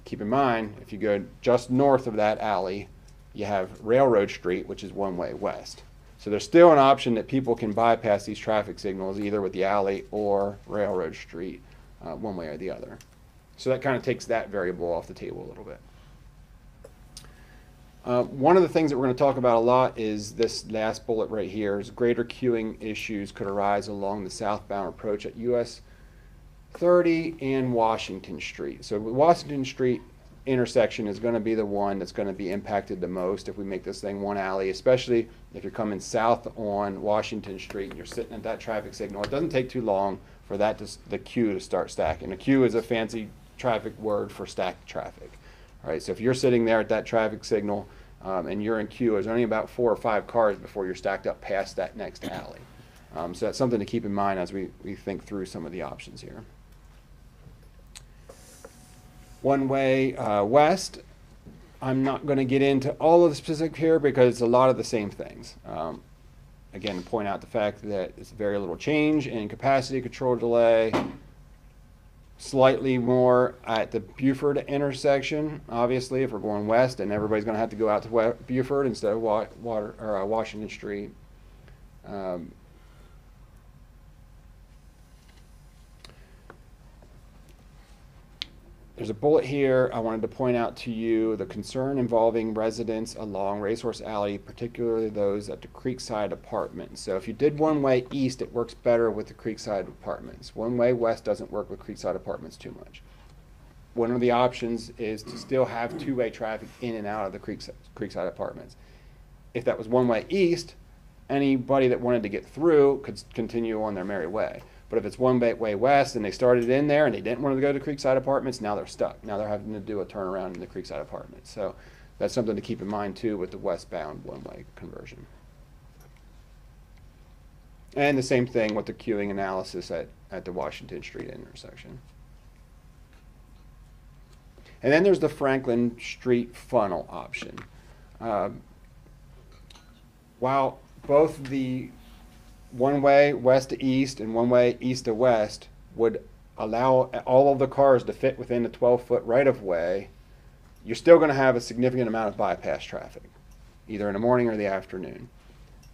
Keep in mind, if you go just north of that alley, you have Railroad Street, which is one way west. So there's still an option that people can bypass these traffic signals either with the alley or Railroad Street, one way or the other. So that kind of takes that variable off the table a little bit. One of the things that we're going to talk about a lot is this last bullet right here, is greater queuing issues could arise along the southbound approach at US 30 and Washington Street. So the Washington Street intersection is going to be the one that's going to be impacted the most if we make this thing one alley, especially if you're coming south on Washington Street and you're sitting at that traffic signal. It doesn't take too long for that the queue to start stacking. A queue is a fancy traffic word for stacked traffic. All right, so if you're sitting there at that traffic signal and you're in queue, there's only about 4 or 5 cars before you're stacked up past that next alley. So that's something to keep in mind as we think through some of the options here. One way west, I'm not going to get into all of the specifics here because it's a lot of the same things. again, point out the fact that it's very little change in capacity control delay, slightly more at the Buford intersection. Obviously, if we're going west, and everybody's going to have to go out to Buford instead of Washington Street. There's a bullet here I wanted to point out to you, the concern involving residents along Racehorse Alley, particularly those at the Creekside Apartments. So if you did one way east, it works better with the Creekside Apartments. One way west doesn't work with Creekside Apartments too much. One of the options is to still have two-way traffic in and out of the Creekside Apartments. If that was one way east, anybody that wanted to get through could continue on their merry way. But if it's one way west and they started in there and they didn't want to go to Creekside Apartments, now they're stuck. Now they're having to do a turnaround in the Creekside Apartments. So that's something to keep in mind too with the westbound one-way conversion. And the same thing with the queuing analysis at the Washington Street intersection. And then there's the Franklin Street funnel option. While both the one way west to east and one way east to west would allow all of the cars to fit within the 12-foot right-of-way, you're still going to have a significant amount of bypass traffic, either in the morning or the afternoon.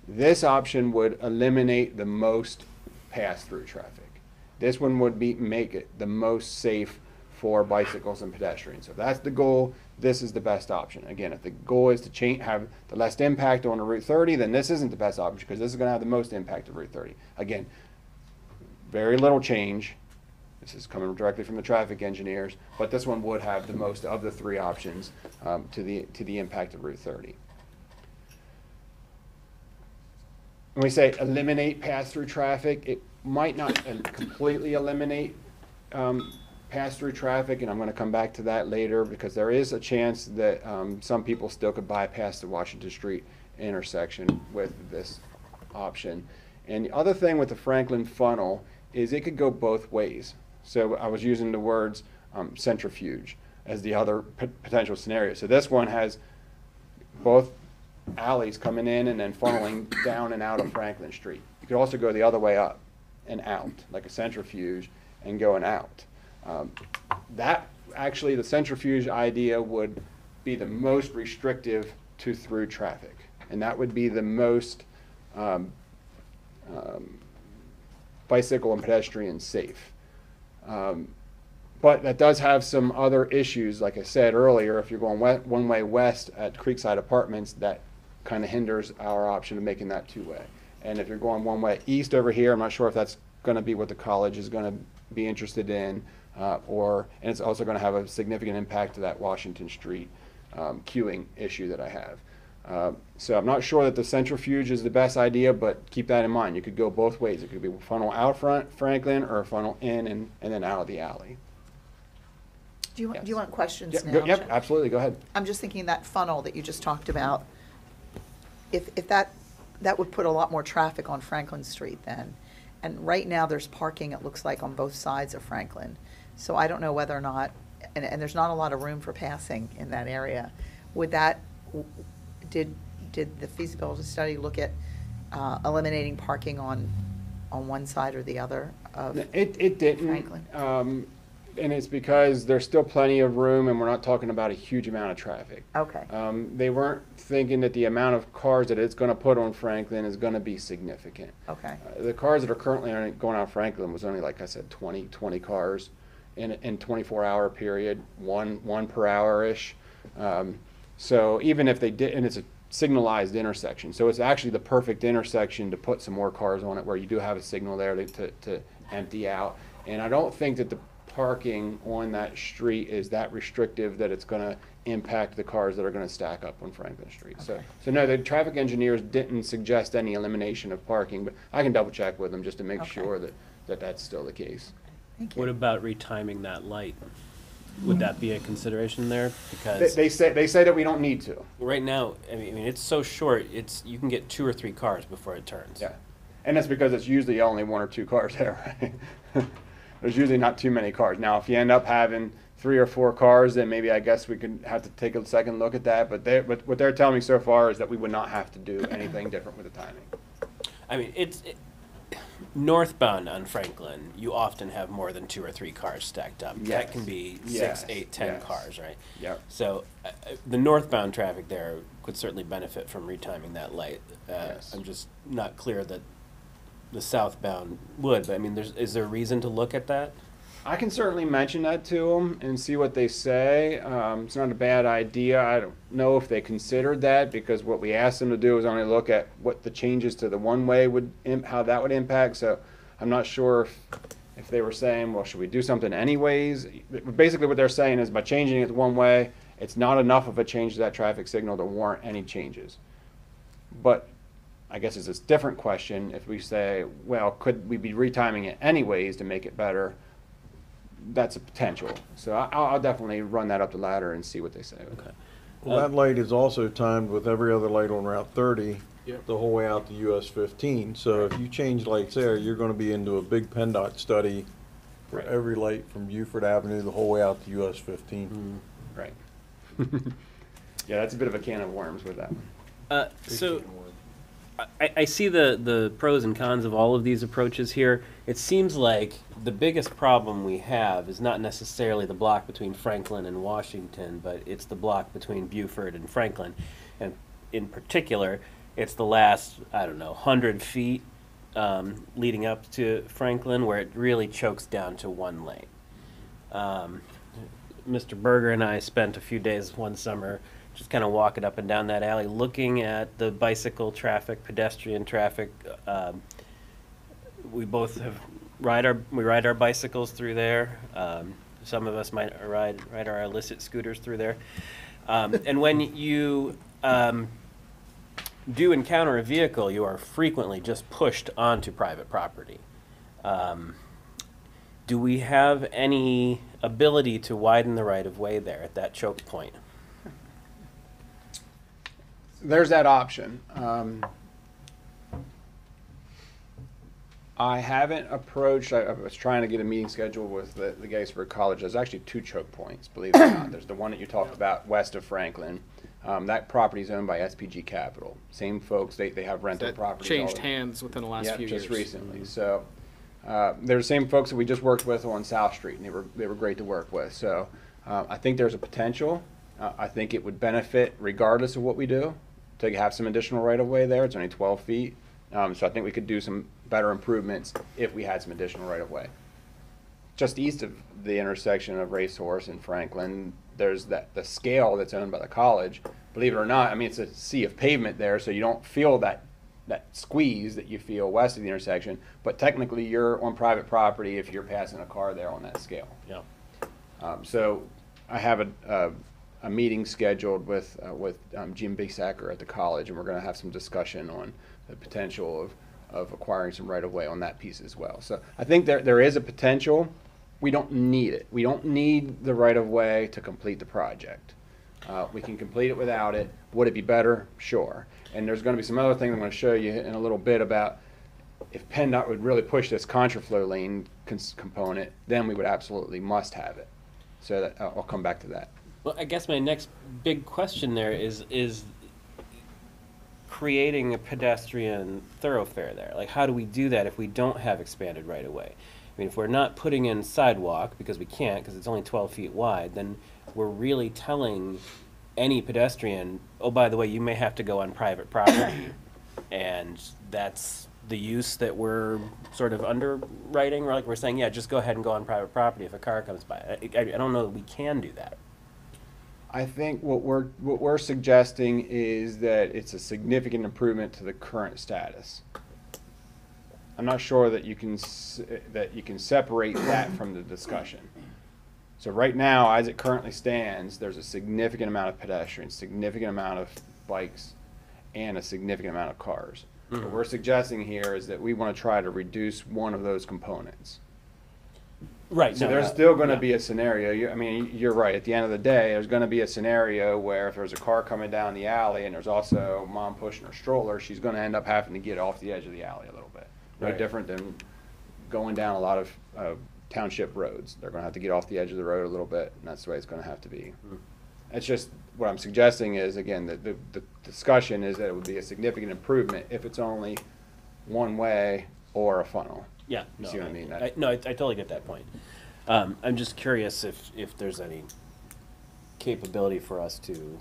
This option would eliminate the most pass-through traffic. This one would make it the most safe for bicycles and pedestrians. So if that's the goal, this is the best option. Again, if the goal is to have the less impact on Route 30, then this isn't the best option because this is going to have the most impact of Route 30. Again, very little change. This is coming directly from the traffic engineers, but this one would have the most of the three options to the impact of Route 30. When we say eliminate pass-through traffic, it might not completely eliminate pass-through traffic, and I'm going to come back to that later because there is a chance that some people still could bypass the Washington Street intersection with this option. And the other thing with the Franklin funnel is it could go both ways. So I was using the words centrifuge as the other potential scenario. So this one has both alleys coming in and then funneling down and out of Franklin Street. You could also go the other way up and out, like a centrifuge, and going out. That actually, the centrifuge idea would be the most restrictive to through traffic, and that would be the most bicycle and pedestrian safe. But that does have some other issues. Like I said earlier, if you're going one way west at Creekside Apartments, that kind of hinders our option of making that two-way. And if you're going one way east over here, I'm not sure if that's going to be what the college is going to be interested in. And it's also going to have a significant impact to that Washington Street queuing issue that I have. So I'm not sure that the centrifuge is the best idea, but keep that in mind. You could go both ways. It could be a funnel out front Franklin or a funnel in and then out of the alley. Do you want questions now? Yep, absolutely. Go ahead. I'm just thinking that funnel that you just talked about, if that would put a lot more traffic on Franklin Street then. And right now there's parking, it looks like, on both sides of Franklin. So I don't know whether or not, and there's not a lot of room for passing in that area. Would that, did the feasibility study look at eliminating parking on one side or the other of it didn't. Franklin? And it's because there's still plenty of room and we're not talking about a huge amount of traffic. Okay. They weren't thinking that the amount of cars that it's going to put on Franklin is going to be significant. Okay. The cars that are currently going on Franklin was only, like I said, 20 cars in 24-hour period, one per hour-ish. So even if they did, and it's a signalized intersection, so it's actually the perfect intersection to put some more cars on it where you do have a signal there to empty out. And I don't think that the parking on that street is that restrictive that it's going to impact the cars that are going to stack up on Franklin Street. Okay. So no, the traffic engineers didn't suggest any elimination of parking, but I can double check with them just to make sure that that's still the case. Thank you. What about retiming that light? Would that be a consideration there? Because they say that we don't need to. Right now, I mean, it's so short. You can get 2 or 3 cars before it turns. Yeah, and that's because it's usually only 1 or 2 cars there, right? There's usually not too many cars. Now, if you end up having 3 or 4 cars, then maybe I guess we could have to take a second look at that. But what they're telling me so far is that we would not have to do anything different with the timing. I mean, northbound on Franklin, you often have more than 2 or 3 cars stacked up. Yes. That can be 6, 8, 10 cars, right? Yep. So the northbound traffic there could certainly benefit from retiming that light. Yes. I'm just not clear that the southbound would, but I mean, is there a reason to look at that? I can certainly mention that to them and see what they say. It's not a bad idea. I don't know if they considered that, because what we asked them to do is only look at what the changes to the one-way would, how that would impact. So I'm not sure if they were saying, well, should we do something anyways? Basically what they're saying is by changing it one-way, it's not enough of a change to that traffic signal to warrant any changes. But I guess it's a different question if we say, well, could we be retiming it anyways to make it better? That's a potential. So I'll definitely run that up the ladder and see what they say. Okay. Well, that light is also timed with every other light on Route 30, yep, the whole way out to US 15. So if you change lights there, you're going to be into a big PennDOT study for every light from Buford Avenue the whole way out to US 15. Mm-hmm. Right. Yeah, that's a bit of a can of worms with that one. So I see the pros and cons of all of these approaches here. It seems like the biggest problem we have is not necessarily the block between Franklin and Washington, but it's the block between Buford and Franklin. And in particular, it's the last, I don't know, 100 feet leading up to Franklin where it really chokes down to one lane. Mr. Berger and I spent a few days one summer just kind of walking up and down that alley, looking at the bicycle traffic, pedestrian traffic. We both ride our bicycles through there. Some of us might ride our illicit scooters through there. And when you do encounter a vehicle, you are frequently just pushed onto private property. Do we have any ability to widen the right-of-way there at that choke point? There's that option. I haven't approached, I was trying to get a meeting scheduled with the Gettysburg College. There's actually 2 choke points, believe it or not. There's the one that you talked about west of Franklin. That property is owned by SPG Capital. Same folks, they have rental property. Changed hands within the last few years. Just recently. So they're the same folks that we just worked with on South Street, and they were great to work with. So I think there's a potential. I think it would benefit regardless of what we do to have some additional right-of-way there. It's only 12 feet. So I think we could do some better improvements if we had some additional right-of-way. Just east of the intersection of Racehorse and Franklin, there's the scale that's owned by the college. Believe it or not, I mean, it's a sea of pavement there, so you don't feel that squeeze that you feel west of the intersection. But technically, you're on private property if you're passing a car there on that scale. Yeah. So I have a meeting scheduled with Jim Biesecker at the college, and we're going to have some discussion on the potential of acquiring some right-of-way on that piece as well. So I think there is a potential. We don't need it. We don't need the right-of-way to complete the project. We can complete it without it. Would it be better? Sure. And there's going to be some other things I'm going to show you in a little bit about if PennDOT would really push this contraflow lane component, then we would absolutely must have it. So that, I'll come back to that. Well, I guess my next big question there is creating a pedestrian thoroughfare there. Like, how do we do that if we don't have expanded right-of-way? I mean, if we're not putting in sidewalk, because we can't, because it's only 12 feet wide, then we're really telling any pedestrian, oh, by the way, you may have to go on private property. And that's the use that we're sort of underwriting. Or like we're saying, yeah, just go ahead and go on private property if a car comes by. I don't know that we can do that. I think what we're suggesting is that it's a significant improvement to the current status. I'm not sure that you can separate that from the discussion. So right now, as it currently stands, there's a significant amount of pedestrians, significant amount of bikes, and a significant amount of cars. Mm-hmm. What we're suggesting here is that we want to try to reduce one of those components. Right. So there's still going to be a scenario. I mean, you're right. At the end of the day, there's going to be a scenario where if there's a car coming down the alley and there's also mom pushing her stroller, she's going to end up having to get off the edge of the alley a little bit. No different than going down a lot of township roads. They're going to have to get off the edge of the road a little bit, and that's the way it's going to have to be. Mm-hmm. That's just what I'm suggesting is, again, the discussion is that it would be a significant improvement if it's only one way or a funnel. Yeah, no, see what I mean? I totally get that point. I'm just curious if there's any capability for us to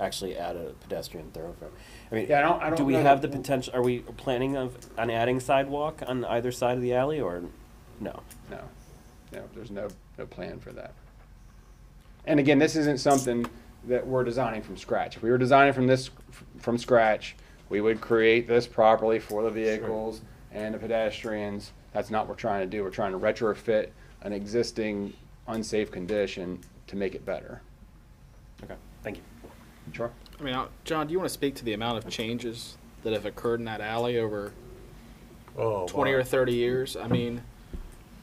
actually add a pedestrian thoroughfare. I mean, yeah, I don't do we have the potential? Are we planning on adding sidewalk on either side of the alley, or no? No, there's no plan for that. And again, this isn't something that we're designing from scratch. If we were designing from scratch, we would create this properly for the vehicles and the pedestrians. That's not what we're trying to do. We're trying to retrofit an existing unsafe condition to make it better. Okay, thank you. Sure. I mean, John, do you want to speak to the amount of changes that have occurred in that alley over 20 or 30 years? I mean,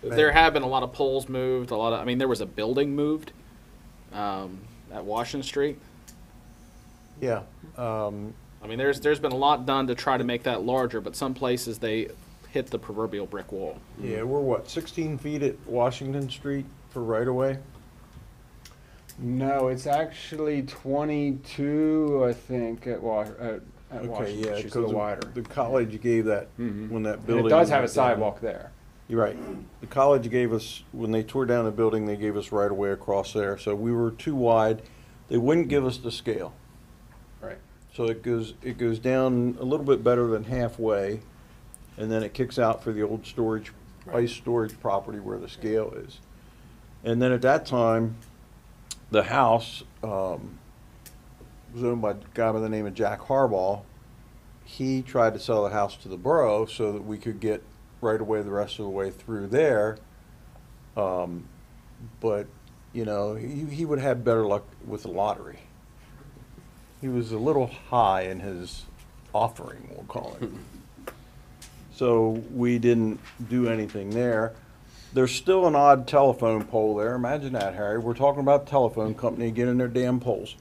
there have been a lot of poles moved, I mean, there was a building moved at Washington Street. Yeah. I mean, there's been a lot done to try to make that larger, but some places they hit the proverbial brick wall. Yeah, we're what, 16 feet at Washington Street for right-of-way? No, it's actually 22, I think, at Washington. Okay, yeah, because wider. The college gave that when that building. And it does have a sidewalk there. You're right. The college gave us, when they tore down the building, they gave us right away across there. So we were too wide. They wouldn't give us the scale. Right. So it goes down a little bit better than halfway, and then it kicks out for the old storage, ice storage property where the scale is. And then at that time, the house was owned by a guy by the name of Jack Harbaugh. He tried to sell the house to the borough so that we could get right away the rest of the way through there. But, you know, he would have better luck with the lottery. He was a little high in his offering, we'll call it. So we didn't do anything there. There's still an odd telephone pole there. Imagine that, Harry. We're talking about the telephone company getting their damn poles.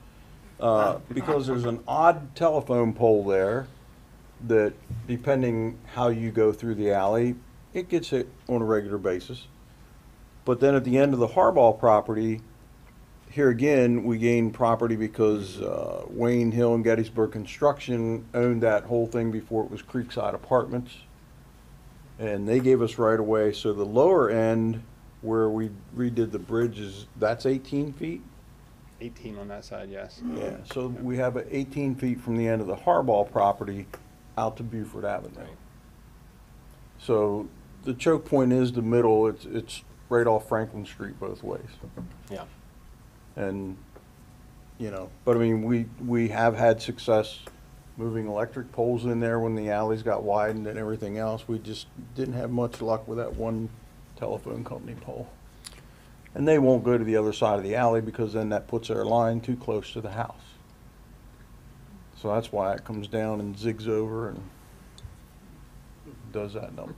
Because there's an odd telephone pole there that, depending how you go through the alley, it gets hit on a regular basis. But then at the end of the Harbaugh property, here again, we gained property because Wayne Hill and Gettysburg Construction owned that whole thing before it was Creekside Apartments. And they gave us right away. So the lower end where we redid the bridges, that's 18 feet? 18 on that side, yes. Yeah, so we have 18 feet from the end of the Harbaugh property out to Buford Avenue. Right. So the choke point is the middle. It's right off Franklin Street both ways. Yeah. And, you know, but I mean, we have had success moving electric poles in there when the alleys got widened and everything else. We just didn't have much luck with that one telephone company pole. And they won't go to the other side of the alley because then that puts their line too close to the house. So that's why it comes down and zigs over and does that number.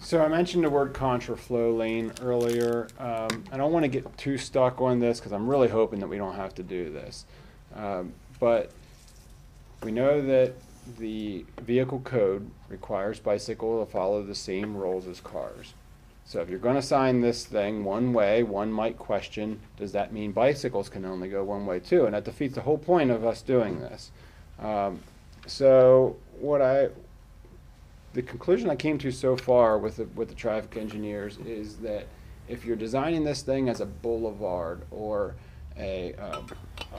So I mentioned the word contraflow lane earlier. I don't want to get too stuck on this because I'm really hoping that we don't have to do this. But we know that the vehicle code requires bicycles to follow the same rules as cars. So if you're going to sign this thing one way, one might question, does that mean bicycles can only go one way too? And that defeats the whole point of us doing this. So what the conclusion I came to so far with the traffic engineers is that if you're designing this thing as a boulevard or a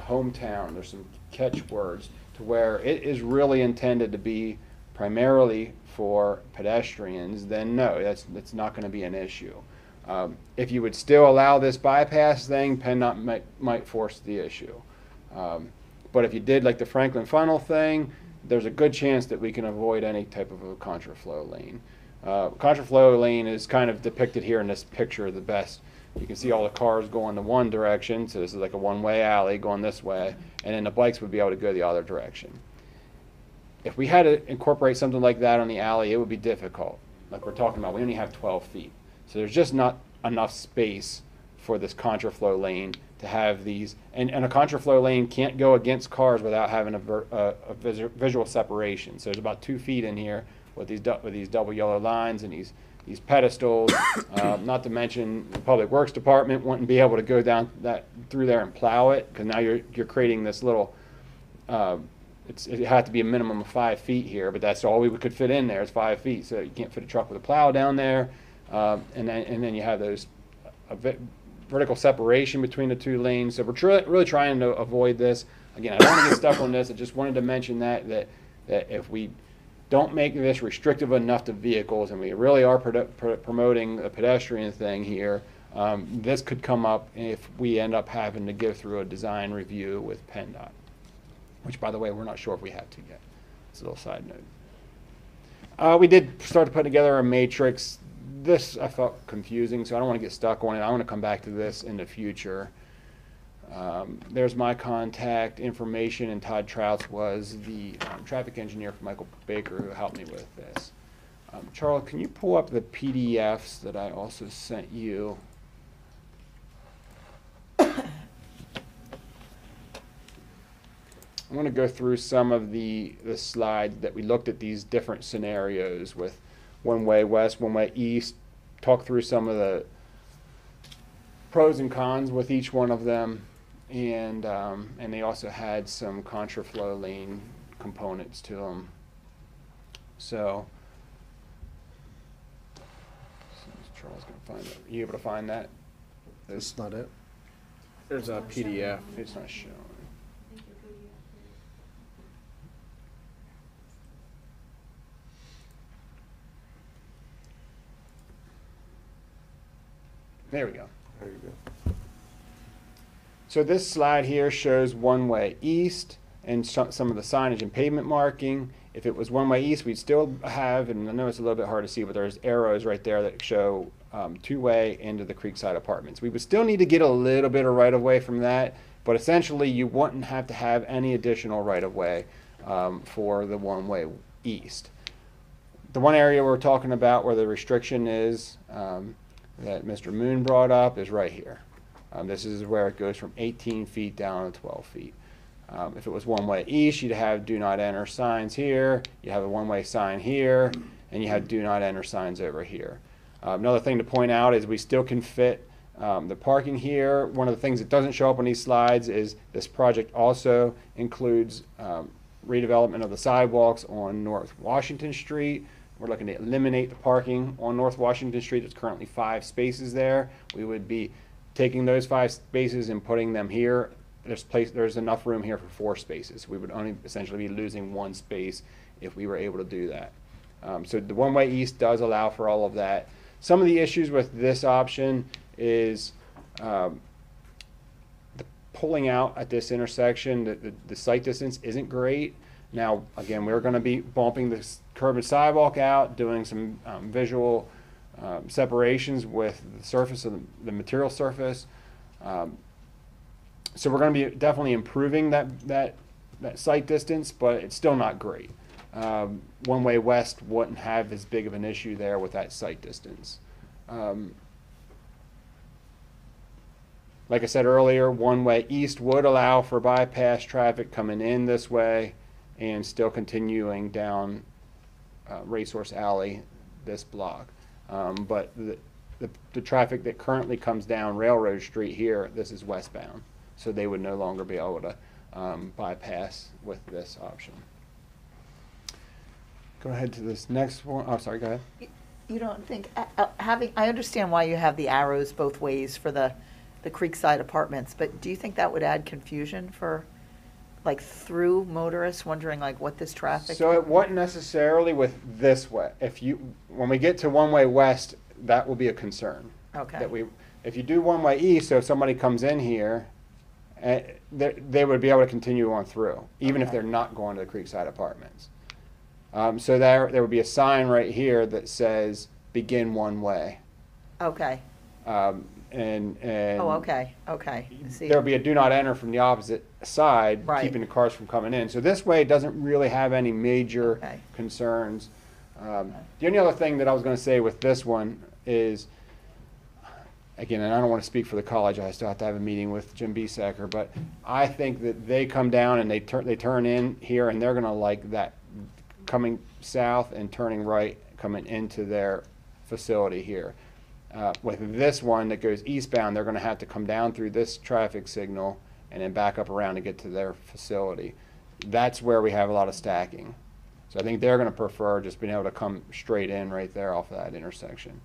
hometown, there's some catchwords to where it is really intended to be primarily for pedestrians, then no, that's not going to be an issue. If you would still allow this bypass thing, PennDOT might force the issue. But if you did like the Franklin Funnel thing, there's a good chance that we can avoid any type of a contraflow lane. Contraflow lane is kind of depicted here in this picture the best. You can see all the cars going the one direction, so this is like a one-way alley going this way, and then the bikes would be able to go the other direction. If we had to incorporate something like that on the alley, it would be difficult. Like we're talking about, we only have 12 feet. So there's just not enough space for this contraflow lane to have these, and a contraflow lane can't go against cars without having a visual separation. So there's about 2 feet in here with these double yellow lines and these pedestals. Not to mention the Public Works Department wouldn't be able to go down through there and plow it because now you're creating this little it had to be a minimum of 5 feet here, but that's all we could fit in there is 5 feet. So you can't fit a truck with a plow down there. And then you have those vertical separation between the two lanes. So we're really trying to avoid this. Again, I don't want to get stuck on this. I just wanted to mention that if we don't make this restrictive enough to vehicles, and we really are promoting a pedestrian thing here, this could come up if we end up having to go through a design review with PennDOT, which, by the way, we're not sure if we have to yet. It's a little side note. We did start to put together a matrix. This I felt confusing, so I don't want to get stuck on it. I want to come back to this in the future. There's my contact information, and Todd Trouts was the traffic engineer for Michael Baker who helped me with this. Charles, can you pull up the PDFs that I also sent you? I want to go through some of the slides that we looked at these different scenarios with one way west, one way east, talk through some of the pros and cons with each one of them, and they also had some contraflow lane components to them. So, Charles can find it. Are you able to find that? That's not it. There's a PDF. It's not showing. There we go. There you go. So this slide here shows one way east and some of the signage and pavement marking. If it was one way east, we'd still have, and I know it's a little bit hard to see, but there's arrows right there that show two-way into the Creekside Apartments. We would still need to get a little bit of right-of-way from that, but essentially you wouldn't have to have any additional right-of-way for the one-way east. The one area we're talking about where the restriction is that Mr. Moon brought up is right here. This is where it goes from 18 feet down to 12 feet. If it was one-way east, you'd have do not enter signs here, you have a one-way sign here, and you have do not enter signs over here. Another thing to point out is we still can fit the parking here. One of the things that doesn't show up on these slides is this project also includes redevelopment of the sidewalks on North Washington Street. We're looking to eliminate the parking on North Washington Street. There's currently 5 spaces there. We would be taking those 5 spaces and putting them here. There's enough room here for 4 spaces. We would only essentially be losing 1 space if we were able to do that. So the one-way east does allow for all of that. Some of the issues with this option is the pulling out at this intersection. The sight distance isn't great. Now, again, we're going to be bumping this curb and sidewalk out, doing some visual separations with the surface of the material surface. So we're going to be definitely improving that sight distance, but it's still not great. One way west wouldn't have as big of an issue there with that sight distance. Like I said earlier, one way east would allow for bypass traffic coming in this way and still continuing down Racehorse Alley, this block. But the traffic that currently comes down Railroad Street here, this is westbound. So they would no longer be able to bypass with this option. Go ahead to this next one. Oh, sorry, go ahead. You don't think, I understand why you have the arrows both ways for the Creekside Apartments, but do you think that would add confusion for, like, through motorists wondering, like, what this traffic? So it wouldn't necessarily with this way. When we get to one-way west, that will be a concern. Okay. If you do one-way east, so if somebody comes in here, they would be able to continue on through, even if they're not going to the Creekside Apartments. So there would be a sign right here that says, begin one way. Okay. Oh, okay, okay. There'll be a do not enter from the opposite side, right, keeping the cars from coming in. So this way doesn't really have any major concerns. The only other thing that I was going to say with this one is, again, and I don't want to speak for the college, I still have to have a meeting with Jim Biesecker, but I think that they come down and they turn in here, and they're going to like that coming south and turning right, coming into their facility here. With this one that goes eastbound, they're going to have to come down through this traffic signal and then back up around to get to their facility. that's where we have a lot of stacking. So I think they're going to prefer just being able to come straight in right there off of that intersection.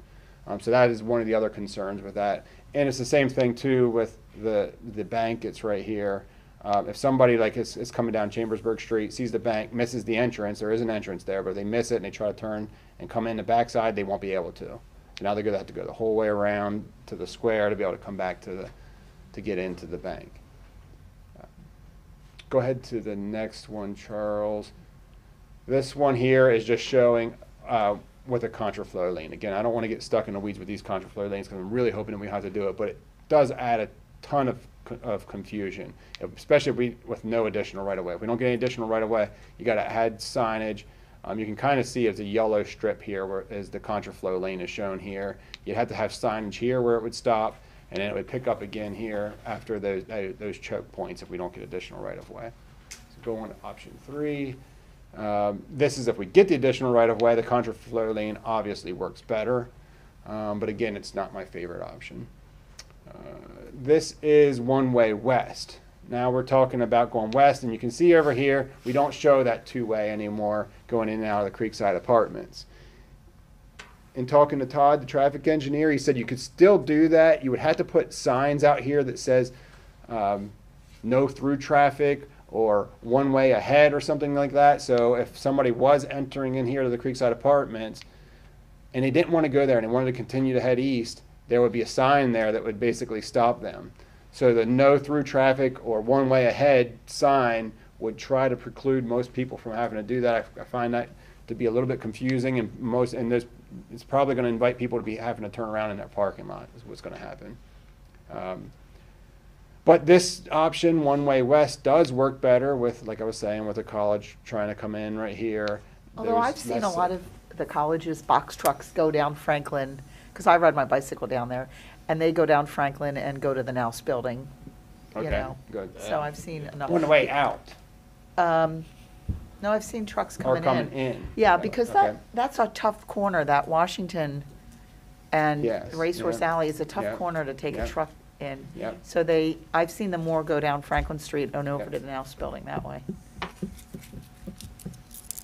So that is one of the other concerns with that. And it's the same thing too with the bank that's right here. If somebody like is coming down Chambersburg Street, sees the bank, misses the entrance, there is an entrance there, but if they miss it and they try to turn and come in the backside, they won't be able to. So now they're going to have to go the whole way around to the square to be able to come back to get into the bank. Go ahead to the next one, Charles. This one here is just showing with a contraflow lane. Again, I don't want to get stuck in the weeds with these contraflow lanes because I'm really hoping that we have to do it, but it does add a ton of confusion, especially if with no additional right-of-way. If we don't get any additional right-of-way, you got to add signage. You can kind of see it's a yellow strip here where is the contraflow lane is shown here. You'd have to have signage here where it would stop, and then it would pick up again here after those choke points if we don't get additional right-of-way. So go on to option 3. This is if we get the additional right-of-way, the contraflow lane obviously works better, but again, it's not my favorite option. This is one-way west. Now we're talking about going west, and you can see over here, we don't show that two-way anymore going in and out of the Creekside Apartments. In talking to Todd, the traffic engineer, he said you could still do that. You would have to put signs out here that says no through traffic or one way ahead or something like that. So if somebody was entering in here to the Creekside Apartments and they didn't want to go there and they wanted to continue to head east, there would be a sign there that would basically stop them. So the no through traffic or one way ahead sign would try to preclude most people from having to do that. I find that to be a little bit confusing, and it's probably going to invite people to be having to turn around in that parking lot is what's going to happen. But this option, one-way west, does work better with, like I was saying, with a college trying to come in right here. Although I've seen a lot of the colleges' box trucks go down Franklin, because I ride my bicycle down there, and they go down Franklin and go to the Nels building. Okay, you know? Good. So I've seen enough. On the way out? No, I've seen trucks coming in. Yeah, because that's a tough corner, that Washington and Racehorse Alley is a tough corner to take a truck in. Yep. So I've seen them more go down Franklin Street and over to the Nels building that way.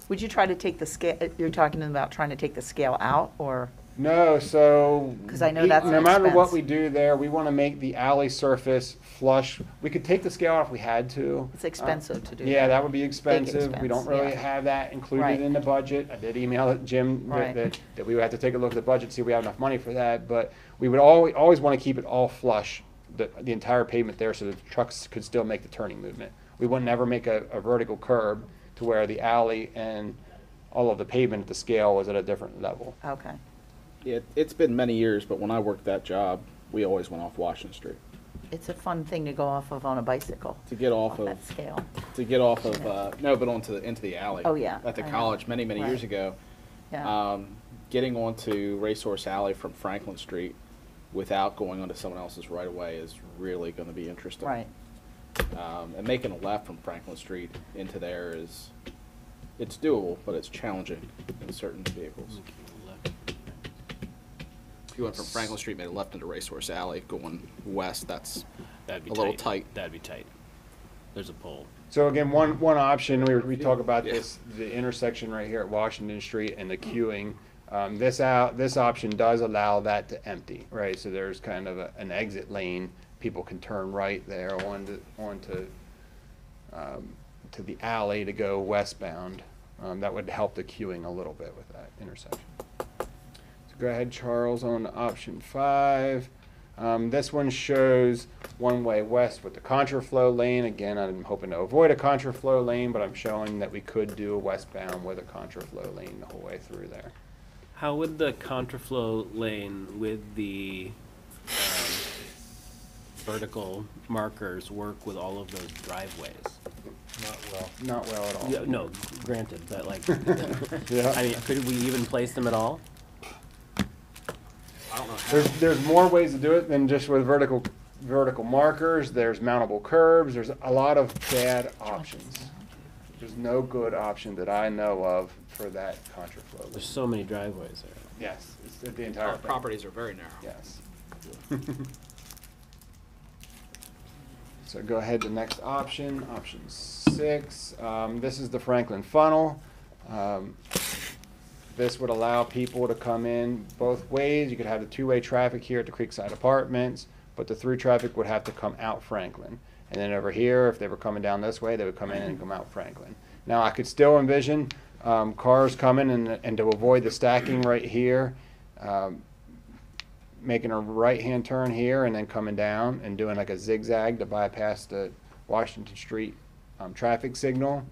Would you try to take the scale, you're talking about trying to take the scale out, or? No, so because I know that's no matter what we do there, we want to make the alley surface flush. We could take the scale off if we had to. It's expensive to do. Yeah, that would be expensive. We don't really have that included in the budget. I did email Jim that we would have to take a look at the budget, see if we have enough money for that. But we would always want to keep it all flush, the entire pavement there, so the trucks could still make the turning movement. We would never make a vertical curb to where the alley and all of the pavement at the scale was at a different level. Okay. It's been many years, but when I worked that job, we always went off Washington Street. It's a fun thing to go off of on a bicycle. To get off of that scale. To get off of no, but into the alley. Oh yeah. At the college many years ago, getting onto Racehorse Alley from Franklin Street without going onto someone else's right of way is really going to be interesting. Right. And making a left from Franklin Street into there it's doable, but it's challenging in certain vehicles. You went from Franklin Street, made a left into Racehorse Alley, going west. That'd be a little tight. That'd be tight. There's a pole. So again, one option we talk about this the intersection right here at Washington Street and the queuing. This option does allow that to empty, right? So there's kind of an exit lane. People can turn right there onto the alley to go westbound. That would help the queuing a little bit with that intersection. Go ahead, Charles, on option 5. This one shows one-way west with the contraflow lane. Again, I'm hoping to avoid a contraflow lane, but I'm showing that we could do a westbound with a contraflow lane the whole way through there. How would the contraflow lane with the vertical markers work with all of those driveways? Not well at all. Yeah, no, granted, but like, I mean, could we even place them at all? There's more ways to do it than just with vertical markers. There's mountable curbs. There's a lot of bad options. There's no good option that I know of for that contraflow lane. There's so many driveways there. Yes, it's the entire thing. Properties are very narrow. Yes. So go ahead to next option, option 6. This is the Franklin funnel. This would allow people to come in both ways. You could have the two-way traffic here at the Creekside Apartments, but the through traffic would have to come out Franklin. And then over here, if they were coming down this way, they would come in and come out Franklin. Now, I could still envision cars coming and to avoid the stacking right here, making a right-hand turn here and then coming down and doing like a zigzag to bypass the Washington Street traffic signal.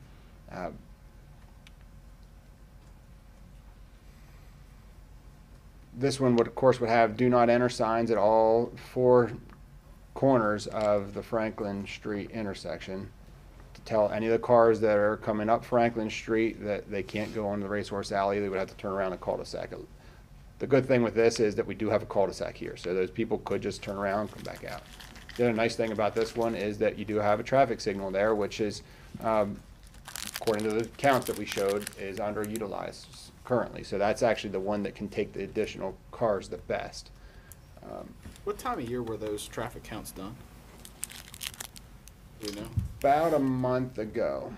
This one would, of course, would have do not enter signs at all four corners of the Franklin Street intersection to tell any of the cars that are coming up Franklin Street that they can't go on the Racehorse Alley. They would have to turn around a cul-de-sac. The good thing with this is that we do have a cul-de-sac here, so those people could just turn around and come back out. The other nice thing about this one is that you do have a traffic signal there, which is, according to the count that we showed, is underutilized currently. So that's actually the one that can take the additional cars the best. What time of year were those traffic counts done? Do you know? About a month ago.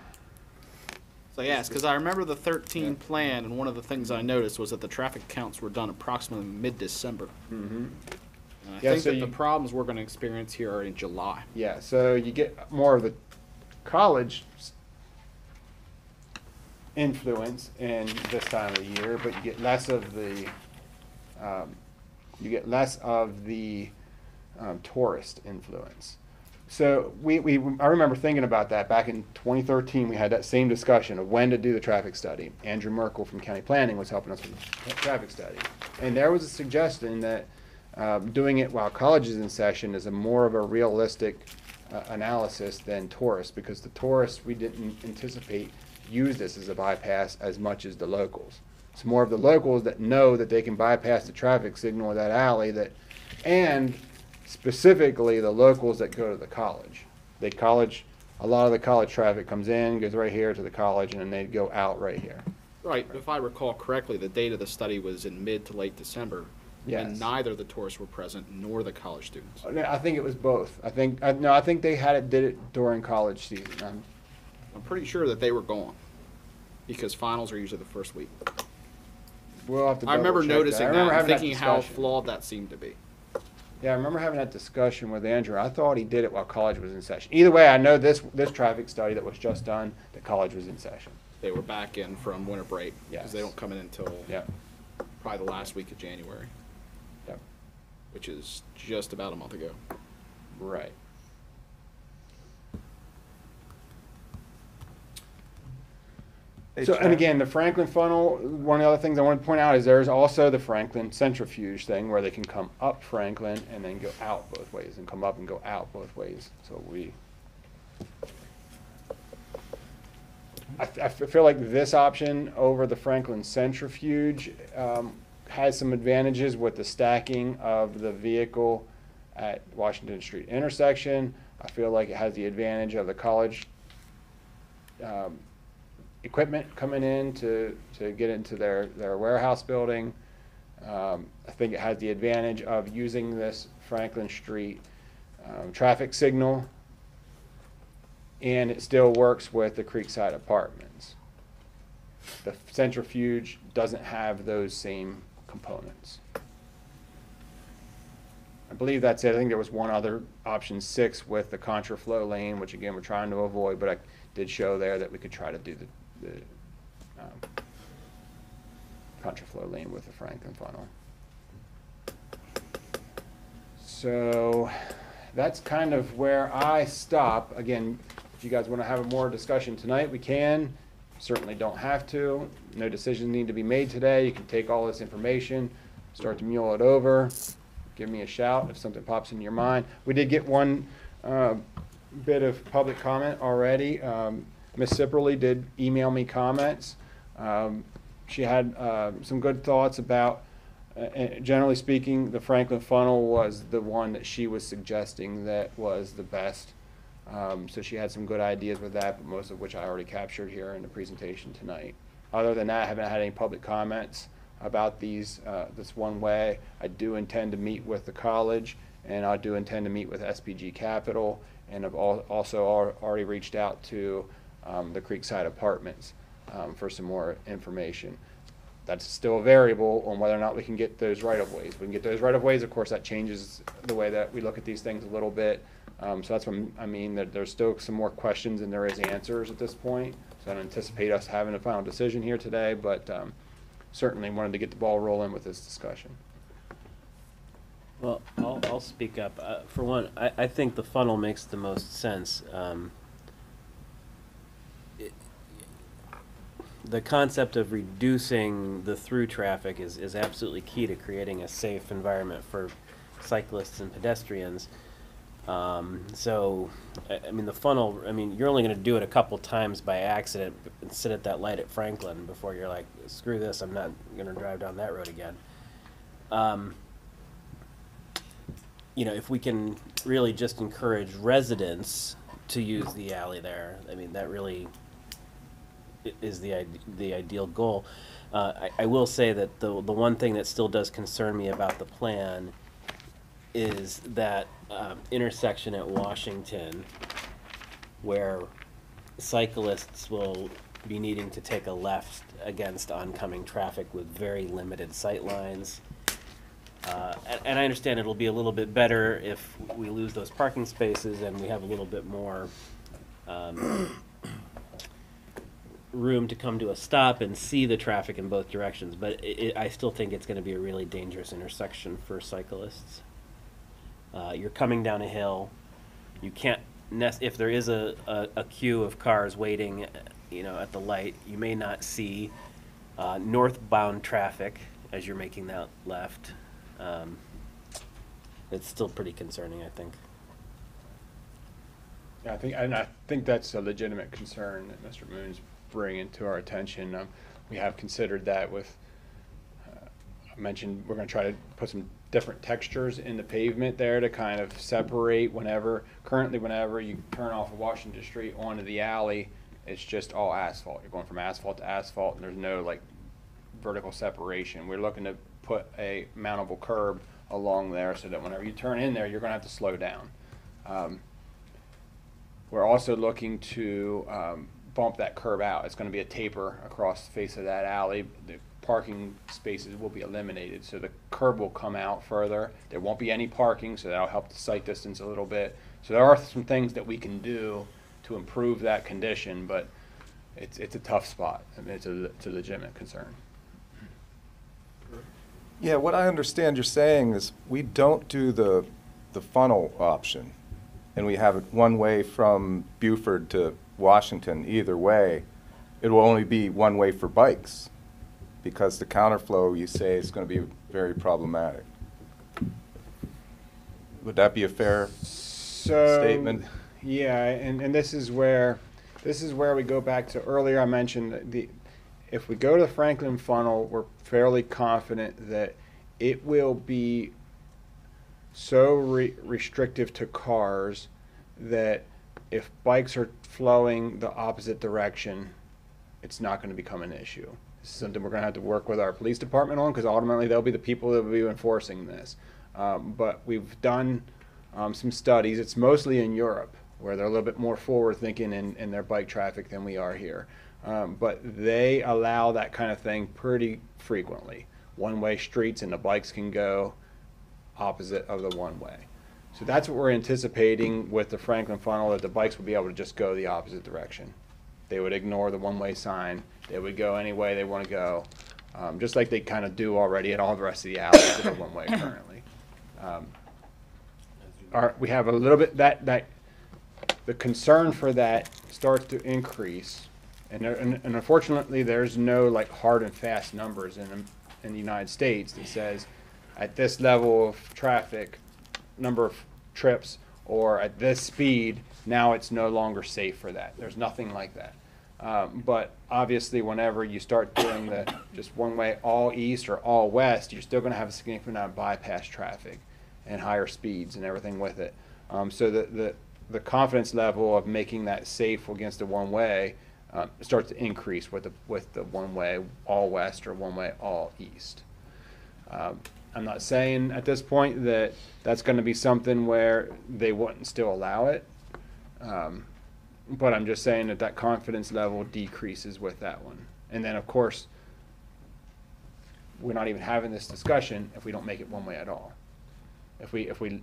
So yes, because I remember the 13 plan, and one of the things I noticed was that the traffic counts were done approximately mid-December. Mm-hmm. And I think so that the problems we're going to experience here are in July. Yeah, so you get more of the college influence in this time of the year, but you get less of the tourist influence. So I remember thinking about that back in 2013. We had that same discussion of when to do the traffic study. Andrew Merkel from County Planning was helping us with the traffic study, and there was a suggestion that doing it while college is in session is a more of a realistic analysis than tourists, because the tourists we didn't anticipate use this as a bypass as much as the locals. It's more of the locals that know that they can bypass the traffic signal of that alley, that, and specifically the locals that go to the college. They college, a lot of the college traffic comes in, goes right here to the college, and then they go out right here. Right, if I recall correctly, the date of the study was in mid to late December, and neither the tourists were present nor the college students. I think it was both. I think they did it during college season. I'm pretty sure that they were gone, because finals are usually the first week. We'll have to I remember noticing that and thinking how flawed that seemed to be. Yeah, I remember having that discussion with Andrew. I thought he did it while college was in session. Either way, I know this traffic study that was just done, the college was in session. They were back in from winter break, because they don't come in until probably the last week of January, which is just about a month ago. Right. So, and again, the Franklin funnel, one of the other things I want to point out is there's also the Franklin centrifuge thing where they can come up Franklin and then go out both ways, and come up and go out both ways. So I feel like this option over the Franklin centrifuge has some advantages with the stacking of the vehicle at Washington Street intersection. I feel like it has the advantage of the college equipment coming in to get into their warehouse building. I think it has the advantage of using this Franklin Street traffic signal, and it still works with the Creekside Apartments. The centrifuge doesn't have those same components. I believe that's it. I think there was one other option 6 with the contraflow lane, which again we're trying to avoid, but I did show there that we could try to do the contraflow lane with the Franklin funnel. So that's kind of where I stop. Again, if you guys want to have more discussion tonight, we can. Certainly don't have to. No decisions need to be made today. You can take all this information, start to mull it over. Give me a shout if something pops into your mind. We did get one bit of public comment already. Ms. Sipperly did email me comments. She had some good thoughts about, generally speaking, the Franklin funnel was the one that she was suggesting that was the best. So she had some good ideas with that, but most of which I already captured here in the presentation tonight. Other than that, I haven't had any public comments about these this one way. I do intend to meet with the college and I do intend to meet with SPG Capital, and I've also already reached out to the Creekside Apartments for some more information. That's still a variable on whether or not we can get those right-of-ways. We can get those right-of-ways, of course, that changes the way that we look at these things a little bit. So that's what I mean, that there's still some more questions than there is answers at this point. So I don't anticipate us having a final decision here today, but certainly wanted to get the ball rolling with this discussion. Well, I'll speak up. For one, I think the funnel makes the most sense. The concept of reducing the through traffic is absolutely key to creating a safe environment for cyclists and pedestrians. So, I mean, the funnel, I mean, you're only going to do it a couple times by accident and sit at that light at Franklin before you're like, screw this, I'm not going to drive down that road again. You know, if we can really just encourage residents to use the alley there, I mean, that really is the ideal goal. I will say that the one thing that still does concern me about the plan is that intersection at Washington, where cyclists will be needing to take a left against oncoming traffic with very limited sight lines. And I understand it'll be a little bit better if we lose those parking spaces and we have a little bit more room to come to a stop and see the traffic in both directions, but I still think it's going to be a really dangerous intersection for cyclists. You're coming down a hill. You can't, if there is a queue of cars waiting, you know, at the light, you may not see northbound traffic as you're making that left. It's still pretty concerning, I think. Yeah, I think that's a legitimate concern that Mr. Moon's bringing to our attention. We have considered that with, I mentioned we're going to try to put some different textures in the pavement there to kind of separate whenever, currently whenever you turn off of Washington Street onto the alley, it's just all asphalt. You're going from asphalt to asphalt and there's no like vertical separation. We're looking to put a mountable curb along there so that whenever you turn in there, you're going to have to slow down. We're also looking to bump that curb out. It's going to be a taper across the face of that alley. The parking spaces will be eliminated, so the curb will come out further. There won't be any parking, so that'll help the sight distance a little bit. So there are some things that we can do to improve that condition, but it's a tough spot. I mean, it's a legitimate concern. Yeah, what I understand you're saying is we don't do the funnel option, and we have it one way from Buford to Washington. Either way, it will only be one way for bikes, because the counterflow, you say, is going to be very problematic. Would that be a fair statement? Yeah, and this is where we go back to earlier. I mentioned if we go to the Franklin funnel, we're fairly confident that it will be so restrictive to cars that if bikes are flowing the opposite direction, it's not going to become an issue. This is something we're going to have to work with our police department on, because ultimately they'll be the people that will be enforcing this. But we've done some studies. It's mostly in Europe, where they're a little bit more forward thinking in their bike traffic than we are here. But they allow that kind of thing pretty frequently. One-way streets, and the bikes can go opposite of the one-way. So that's what we're anticipating with the Franklin funnel, that the bikes will be able to just go the opposite direction. They would ignore the one-way sign. They would go any way they want to go, just like they kind of do already at all the rest of the alleys that are one-way currently. We have a little bit that the concern for that starts to increase, and unfortunately there's no like hard and fast numbers in the United States that says at this level of traffic, number of trips, or at this speed, now it's no longer safe for that. There's nothing like that. But obviously whenever you start doing the just one way all east or all west, you're still going to have a significant amount of bypass traffic and higher speeds and everything with it. So the confidence level of making that safe against the one way starts to increase with the one way all west or one way all east. I'm not saying at this point that that's going to be something where they wouldn't still allow it, but I'm just saying that that confidence level decreases with that one. And then, of course, we're not even having this discussion if we don't make it one way at all. If we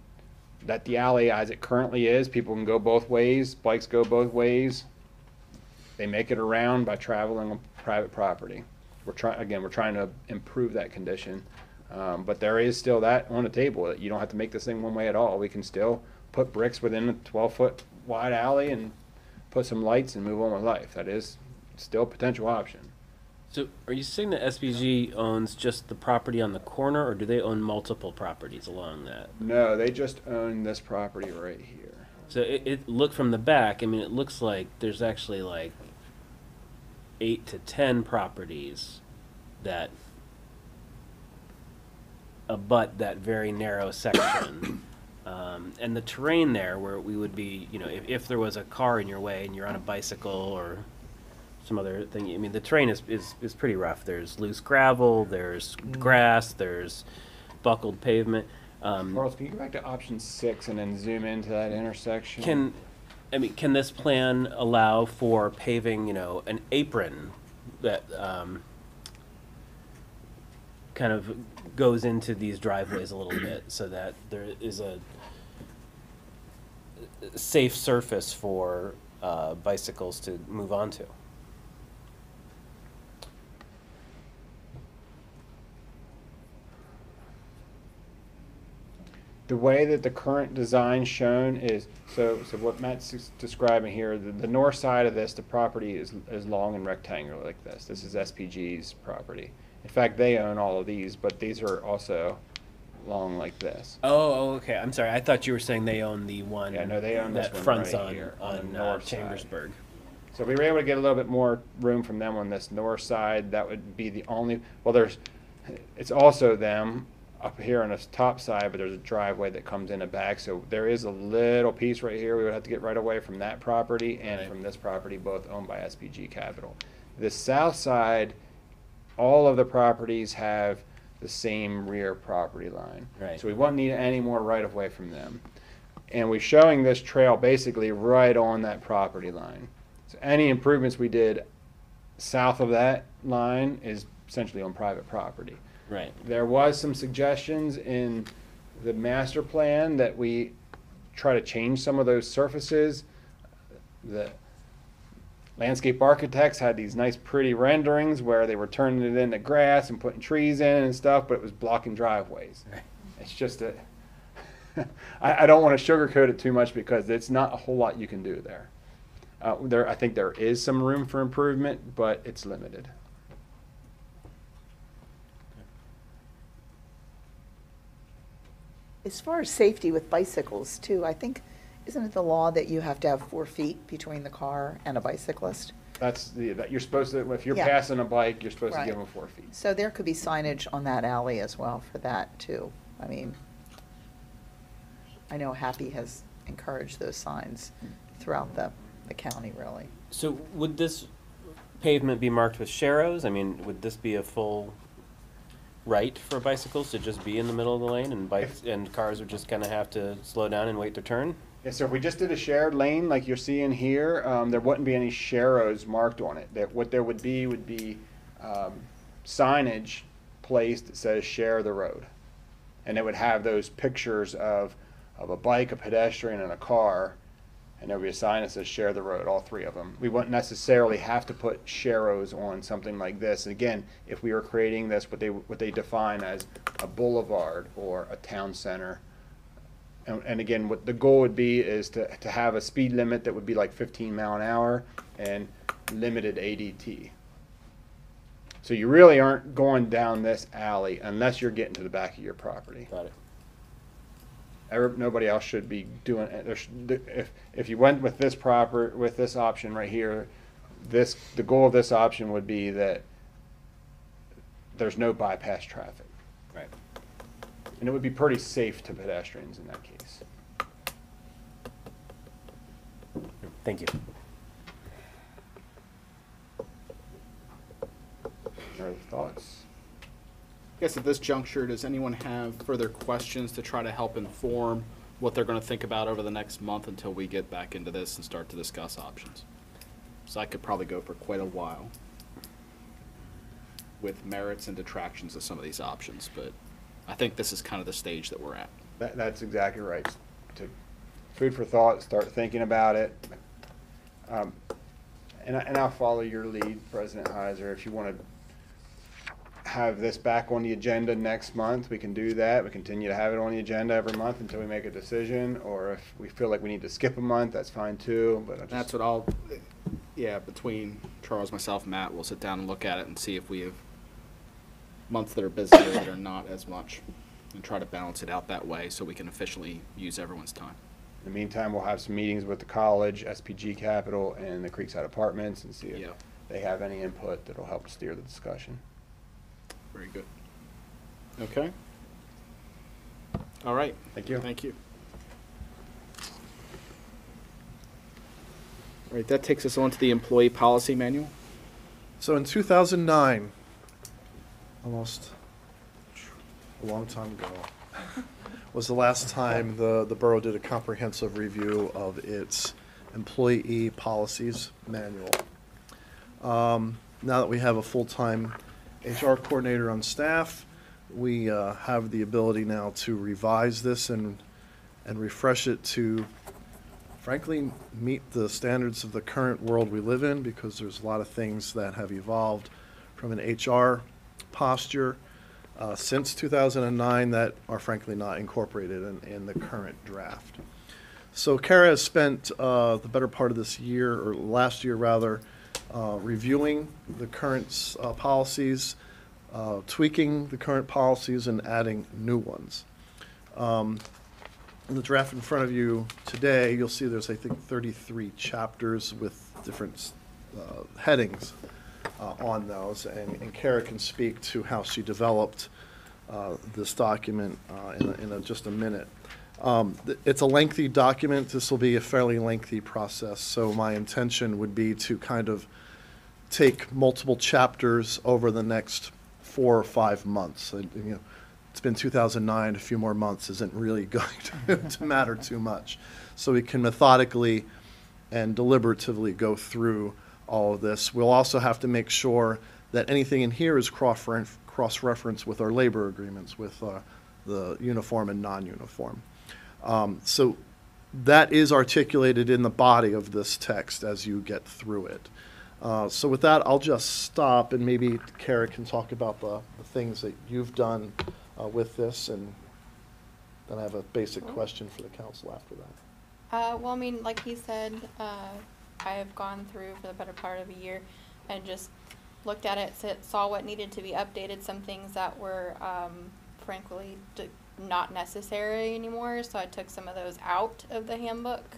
let the alley as it currently is, people can go both ways, bikes go both ways. They make it around by traveling on private property. We're trying to improve that condition, but there is still that on the table that you don't have to make this thing one way at all. We can still put bricks within a 12-foot wide alley and put some lights and move on with life. That is still a potential option. So are you saying that SPG owns just the property on the corner, or do they own multiple properties along that? No, they just own this property right here. So it looked from the back, I mean, it looks like there's actually like 8 to 10 properties that abut that very narrow section. And the terrain there where we would be, you know, if there was a car in your way and you're on a bicycle or some other thing, I mean, the terrain is pretty rough. There's loose gravel, there's grass, there's buckled pavement. Charles, can you go back to option 6 and then zoom into that intersection? Can this plan allow for paving, you know, an apron that kind of goes into these driveways a little bit so that there is a safe surface for bicycles to move onto? The way that the current design shown is, so what Matt's describing here, the north side of this, the property is long and rectangular like this. This is SPG's property. In fact, they own all of these, but these are also long like this. Oh, okay. I'm sorry. I thought you were saying they own the one. Yeah, no, they own that this one right on, here on the north Chambersburg. Side. So we were able to get a little bit more room from them on this north side. That would be the only. Well, it's also them up here on the top side, but there's a driveway that comes in the back, so there is a little piece right here we would have to get right away from that property and right from this property, both owned by SPG Capital. The south side, all of the properties have the same rear property line, right, so we won't need any more right-of-way from them. And we're showing this trail basically right on that property line, so any improvements we did south of that line is essentially on private property. Right. There was some suggestions in the master plan that we try to change some of those surfaces. The landscape architects had these nice pretty renderings where they were turning it into grass and putting trees in and stuff, but it was blocking driveways. Right. It's just a I don't want to sugarcoat it too much because it's not a whole lot you can do there. I think there is some room for improvement, but it's limited. As far as safety with bicycles, too, I think, isn't it the law that you have to have 4 feet between the car and a bicyclist? That's that you're supposed to, if you're passing a bike, you're supposed to give them 4 feet. So there could be signage on that alley as well for that, too. I mean, I know Happy has encouraged those signs throughout the county, really. So would this pavement be marked with sharrows? I mean, would this be a full right for bicycles to just be in the middle of the lane, and bikes and cars would just kind of have to slow down and wait their turn? Yeah, so if we just did a shared lane like you're seeing here, there wouldn't be any sharrows marked on it. That what there would be signage placed that says share the road, and it would have those pictures of a bike, a pedestrian, and a car, and there would be a sign that says share the road, all three of them. We wouldn't necessarily have to put sharrows on something like this. And again, if we were creating this, what they define as a boulevard or a town center. And again, what the goal would be is to have a speed limit that would be like 15 mile an hour and limited ADT. So you really aren't going down this alley unless you're getting to the back of your property. Got it. Nobody else should be doing it. If you went with this option right here, the goal of this option would be that there's no bypass traffic, right? And it would be pretty safe to pedestrians in that case. Thank you. Any other thoughts? I guess at this juncture, does anyone have further questions to try to help inform what they're going to think about over the next month until we get back into this and start to discuss options? So I could probably go for quite a while with merits and detractions of some of these options, but I think this is kind of the stage that we're at. That's exactly right. To food for thought, start thinking about it. And I'll follow your lead, President Heiser. If you want to have this back on the agenda next month, we can do that. We continue to have it on the agenda every month until we make a decision, or if we feel like we need to skip a month, that's fine too. But that's what I'll, yeah, between Charles, myself, Matt, we'll sit down and look at it and see if we have months that are busier that are not as much, and try to balance it out that way so we can efficiently use everyone's time. In the meantime, we'll have some meetings with the college, SPG Capital, and the Creekside Apartments and see if they have any input that'll help steer the discussion. Very good. Okay. All right. Thank you. Thank you. All right, that takes us on to the employee policy manual. So in 2009, almost a long time ago, was the last time the borough did a comprehensive review of its employee policies manual. Now that we have a full-time HR coordinator on staff, we have the ability now to revise this and refresh it to, frankly, meet the standards of the current world we live in, because there's a lot of things that have evolved from an HR posture since 2009 that are frankly not incorporated in the current draft. So Kara has spent the better part of this year, or last year rather, reviewing the current policies, tweaking the current policies, and adding new ones. In the draft in front of you today, you'll see there's, I think, 33 chapters with different headings on those, and Kara can speak to how she developed this document in just a minute. It's a lengthy document. This will be a fairly lengthy process, so my intention would be to kind of take multiple chapters over the next 4 or 5 months. It's been 2009, a few more months isn't really going to matter too much, so we can methodically and deliberatively go through all of this. We'll also have to make sure that anything in here is cross-referenced with our labor agreements, with the uniform and non-uniform. So that is articulated in the body of this text as you get through it. So with that, I'll just stop, and maybe Kara can talk about the things that you've done with this, and then I have a basic question for the council after that. Well, I mean, like he said, I have gone through for the better part of a year and just looked at it, saw what needed to be updated, some things that were frankly not necessary anymore, so I took some of those out of the handbook.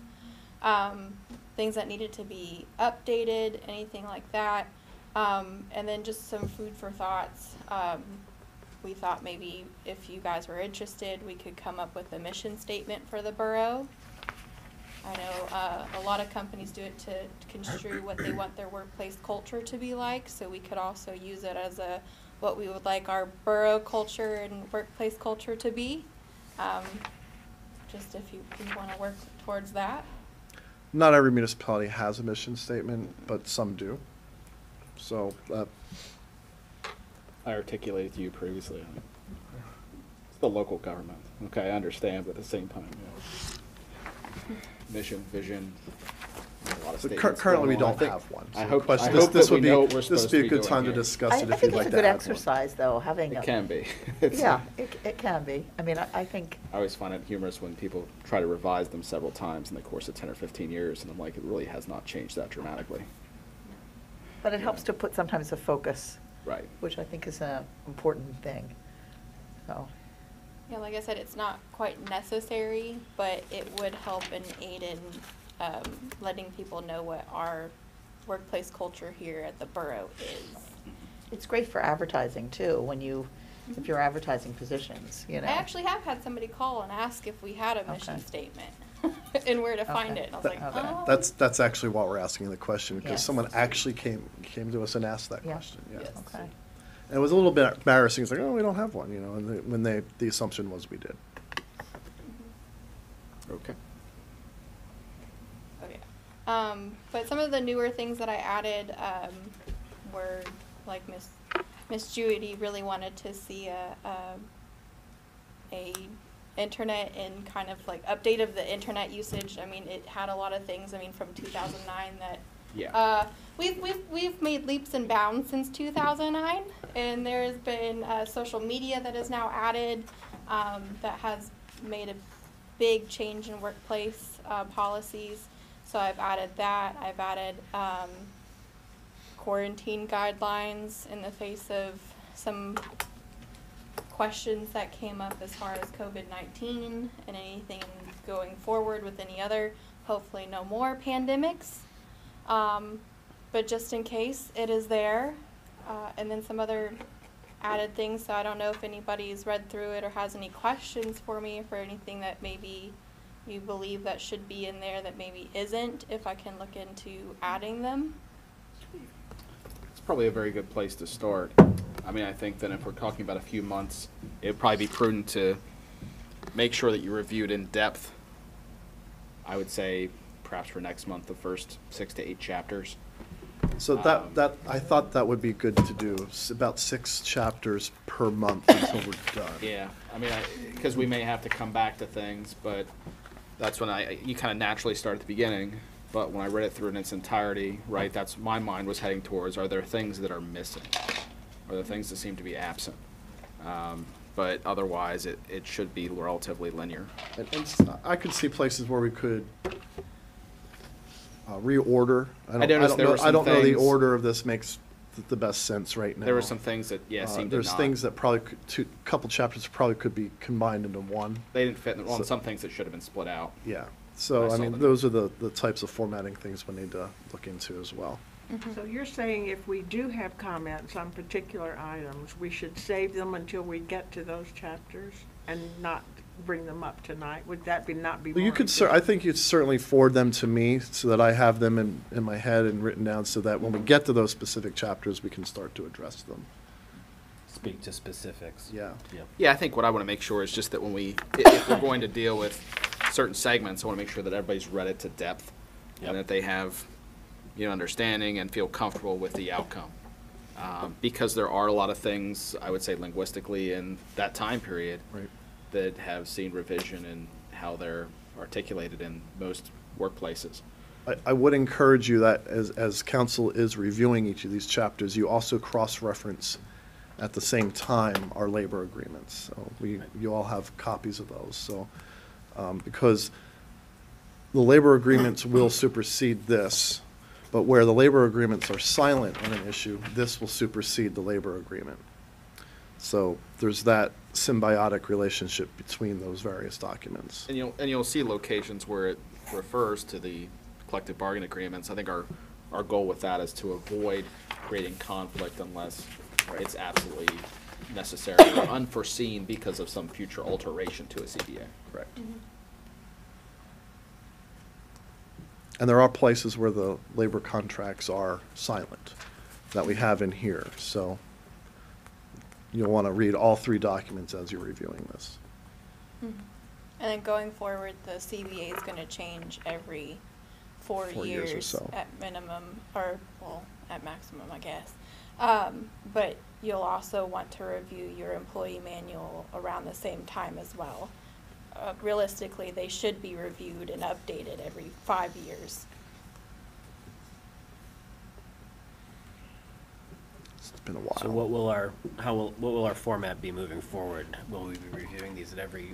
Things that needed to be updated, anything like that, and then just some food for thoughts. We thought maybe if you guys were interested, we could come up with a mission statement for the borough. I know a lot of companies do it to construe what they want their workplace culture to be like, so we could also use it as a what we would like our borough culture and workplace culture to be. Just if you want to work towards that. Not every municipality has a mission statement, but some do. So I articulated to you previously. It's the local government. Okay, I understand, but at the same time, yeah. Mission, vision, a lot of statements. Currently, we don't have one. So I hope this would be a good time to discuss it if you'd like to. I think it's a good exercise, though, having it can be. Yeah, it can be. I mean, I think I always find it humorous when people try to revise them several times in the course of 10 or 15 years, and I'm like, it really has not changed that dramatically. But it helps to put sometimes a focus, right? Which I think is an important thing. So. Yeah, like I said, it's not quite necessary, but it would help and aid in letting people know what our workplace culture here at the borough is. It's great for advertising too, when you, if you're advertising positions, you know. I actually have had somebody call and ask if we had a mission statement and where to find it. And I was oh. That's actually why we're asking the question, because someone actually came to us and asked that question. Yeah. Yes. Okay. And it was a little bit embarrassing. It's like, oh, we don't have one, you know, and the assumption was we did. Okay. Okay. But some of the newer things that I added were, like, Miss Judy really wanted to see a internet and kind of like update of the internet usage. I mean, it had a lot of things, I mean, from 2009 that, yeah. We've made leaps and bounds since 2009, and there's been social media that is now added that has made a big change in workplace policies. So I've added that. I've added quarantine guidelines in the face of some questions that came up as far as COVID-19 and anything going forward with any other, hopefully no more pandemics. But just in case, it is there. And then some other added things, so I don't know if anybody's read through it or has any questions for me for anything that maybe you believe that should be in there that maybe isn't, if I can look into adding them. It's probably a very good place to start. I mean, I think that if we're talking about a few months, it would probably be prudent to make sure that you reviewed in depth, I would say, perhaps for next month, the first 6 to 8 chapters. So that I thought that would be good to do. It's about 6 chapters per month until we're done. Yeah, I mean, because we may have to come back to things, but that's when you kind of naturally start at the beginning. But when I read it through in its entirety, right, that's my mind was heading towards: are there things that are missing? Are there things that seem to be absent? But otherwise, it should be relatively linear. And I could see places where we could. Reorder. I don't know the order of this makes the best sense right now. There were some things that, yeah, seemed there's to not. Things that probably could, a couple chapters probably could be combined into one. They didn't fit in so, some things that should have been split out. Yeah. So, I mean, those are the types of formatting things we need to look into as well. Mm-hmm. So you're saying if we do have comments on particular items, we should save them until we get to those chapters and not bring them up tonight? Would that be not be? Well, you could. I think you'd certainly forward them to me so that I have them in my head and written down, so that when we get to those specific chapters, we can start to address them. Speak to specifics. Yeah. Yeah. Yeah. I think what I want to make sure is just that when if we're going to deal with certain segments, I want to make sure that everybody's read it to depth, yep. And that they have, you know, understanding and feel comfortable with the outcome, because there are a lot of things I would say linguistically in that time period. Right. That have seen revision in how they're articulated in most workplaces. I would encourage you that as council is reviewing each of these chapters, you also cross-reference at the same time our labor agreements. So you all have copies of those. So because the labor agreements will supersede this, but where the labor agreements are silent on an issue, this will supersede the labor agreement. So there's that symbiotic relationship between those various documents. And you'll see locations where it refers to the collective bargaining agreements. I think our goal with that is to avoid creating conflict unless it's absolutely necessary or unforeseen because of some future alteration to a CBA. Correct. Mm-hmm. And there are places where the labor contracts are silent that we have in here. So you'll want to read all 3 documents as you're reviewing this. Mm-hmm. And then going forward, the CBA is going to change every four years or so, at minimum, or well, at maximum, I guess. But you'll also want to review your employee manual around the same time as well. Realistically, they should be reviewed and updated every 5 years. Been a while. So what will our format be moving forward? Will we be reviewing these at every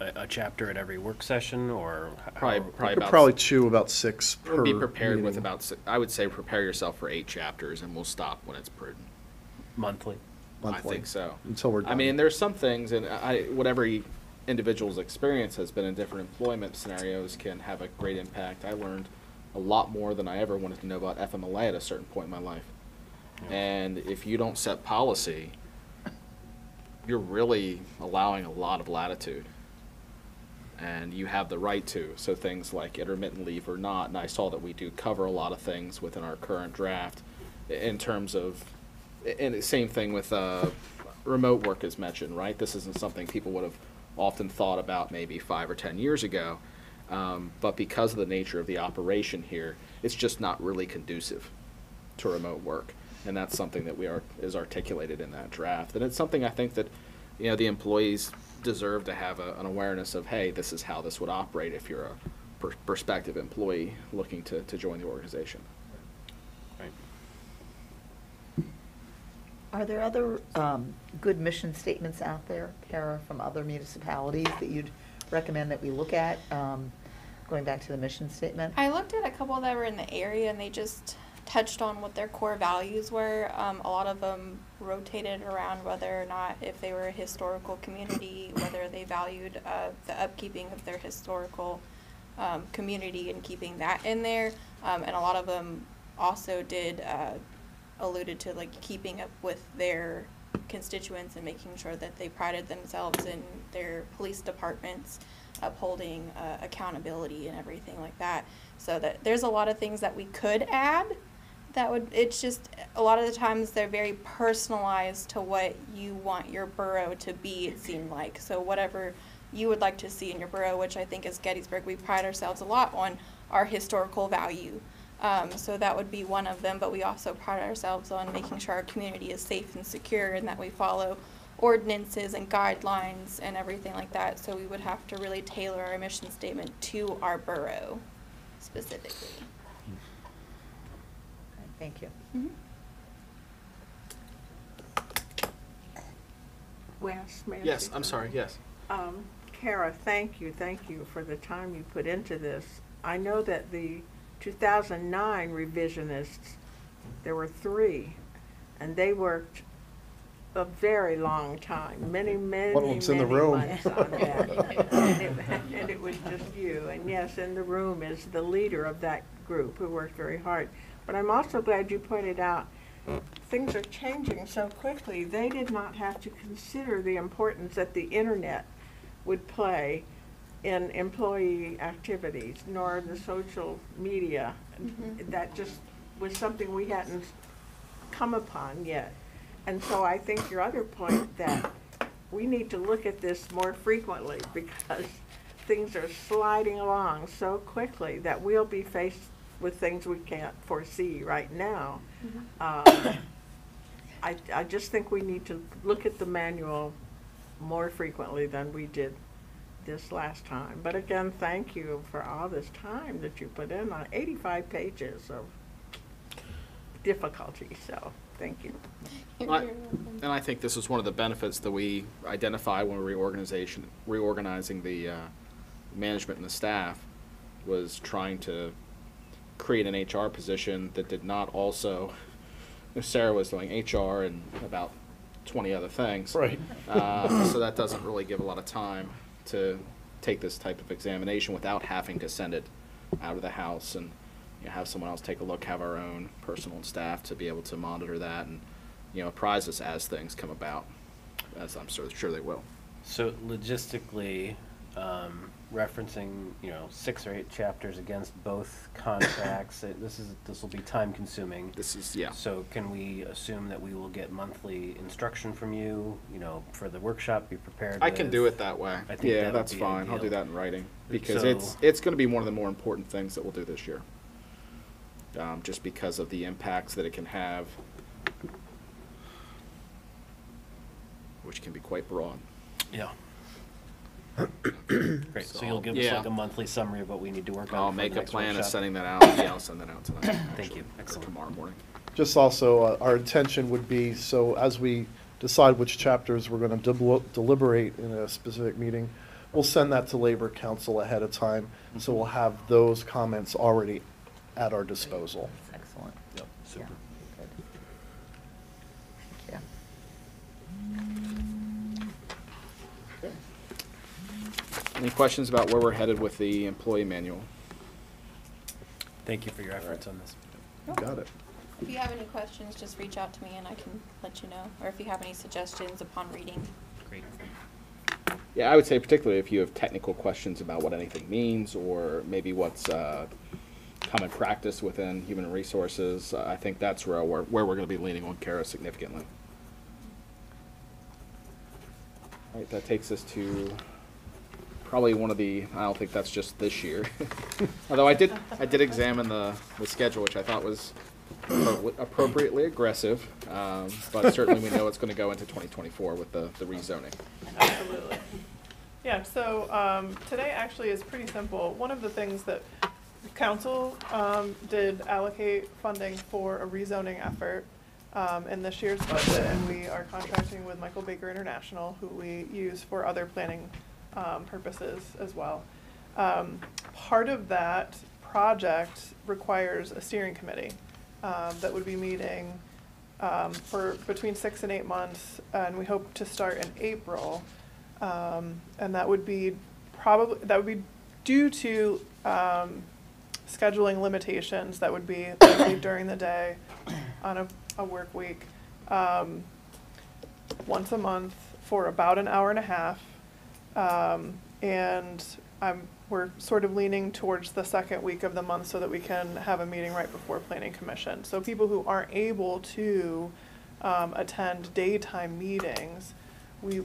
a chapter at every work session, or probably chew about 6 per meeting? Be prepared with about 6. I would say prepare yourself for 8 chapters, and we'll stop when it's prudent. Monthly. I think so. Until we're done. I mean, there's some things, and what every individual's experience has been in different employment scenarios can have a great impact. I learned a lot more than I ever wanted to know about FMLA at a certain point in my life. And if you don't set policy, you're really allowing a lot of latitude. And you have the right to. So things like intermittent leave or not, and I saw that we do cover a lot of things within our current draft in terms of And the same thing with remote work is mentioned, right? This isn't something people would have often thought about maybe 5 or 10 years ago. But because of the nature of the operation here, it's just not really conducive to remote work. And that's something that is articulated in that draft. And it's something I think that, you know, the employees deserve to have an awareness of, hey, this is how this would operate if you're a prospective employee looking to join the organization. Right. Are there other good mission statements out there, Kara, from other municipalities that you'd recommend that we look at, going back to the mission statement? I looked at a couple that were in the area, and they just touched on what their core values were. A lot of them rotated around whether or not, if they were a historical community, whether they valued the upkeeping of their historical community and keeping that in there. And a lot of them also did alluded to, like, keeping up with their constituents and making sure that they prided themselves in their police departments, upholding accountability and everything like that. So that there's a lot of things that we could add. That would, it's just a lot of the times they're very personalized to what you want your borough to be, it seemed like. So whatever you would like to see in your borough, which I think is Gettysburg, we pride ourselves a lot on our historical value. So that would be one of them, but we also pride ourselves on making sure our community is safe and secure and that we follow ordinances and guidelines and everything like that. So we would have to really tailor our mission statement to our borough specifically. Thank you. Mm-hmm. Wes, may I speak? Yes, I'm sorry, yes. Kara, thank you for the time you put into this. I know that the 2009 revisionists, there were 3, and they worked a very long time, many one of them's in the room. Months on that. And it was just you. And yes, in the room is the leader of that group who worked very hard. But I'm also glad you pointed out things are changing so quickly. They did not have to consider the importance that the internet would play in employee activities, nor the social media. Mm-hmm. That just was something we hadn't come upon yet. And so I think your other point that we need to look at this more frequently because things are sliding along so quickly that we'll be faced with things we can't foresee right now. Mm-hmm. I just think we need to look at the manual more frequently than we did this last time. But again, thank you for all this time that you put in on 85 pages of difficulty, so thank you. And I think this is one of the benefits that we identify when we're reorganizing the management and the staff, was trying to create an HR position that did not also, if Sarah was doing HR and about 20 other things, right? So that doesn't really give a lot of time to take this type of examination without having to send it out of the house and, you know, have someone else take a look, have our own personal and staff to be able to monitor that and, you know, apprise us as things come about, as I'm sure they will. So logistically, referencing, you know, 6 or 8 chapters against both contracts, this will be time consuming. This is, yeah. So can we assume that we will get monthly instruction from you, you know, for the workshop, be prepared? I can do it that way. I think yeah, that's fine. Ideal. I'll do that in writing because so it's going to be one of the more important things that we'll do this year. Just because of the impacts that it can have, which can be quite broad. Yeah. Great. So you'll give us like a monthly summary of what we need to work on. I'll make a plan of sending that out. Yeah, I'll send that out tonight. Thank you. Excellent. Tomorrow morning. Just also, our intention would be, so as we decide which chapters we're going to deliberate in a specific meeting, we'll send that to Labor Council ahead of time. Mm-hmm. So we'll have those comments already at our disposal. That's excellent. Yep. Super. Yeah. Any questions about where we're headed with the employee manual? Thank you for your efforts on this. Nope. Got it. If you have any questions, just reach out to me and I can let you know. Or if you have any suggestions upon reading. Great. Yeah, I would say particularly if you have technical questions about what anything means or maybe what's common practice within human resources, I think that's where we're going to be leaning on CARA significantly. All right, that takes us to probably one of the, I don't think that's just this year. Although I did examine the schedule, which I thought was appropriately aggressive, but certainly we know it's going to go into 2024 with the rezoning. Absolutely. Yeah, so today actually is pretty simple. One of the things that council did allocate funding for a rezoning effort in this year's budget, and we are contracting with Michael Baker International, who we use for other planning purposes as well. Part of that project requires a steering committee that would be meeting for between 6 and 8 months, and we hope to start in April. And that would be probably, that would be due to scheduling limitations that would be likely during the day on a work week, once a month for about an hour and a half. And we're sort of leaning towards the second week of the month so that we can have a meeting right before Planning Commission. So people who aren't able to attend daytime meetings,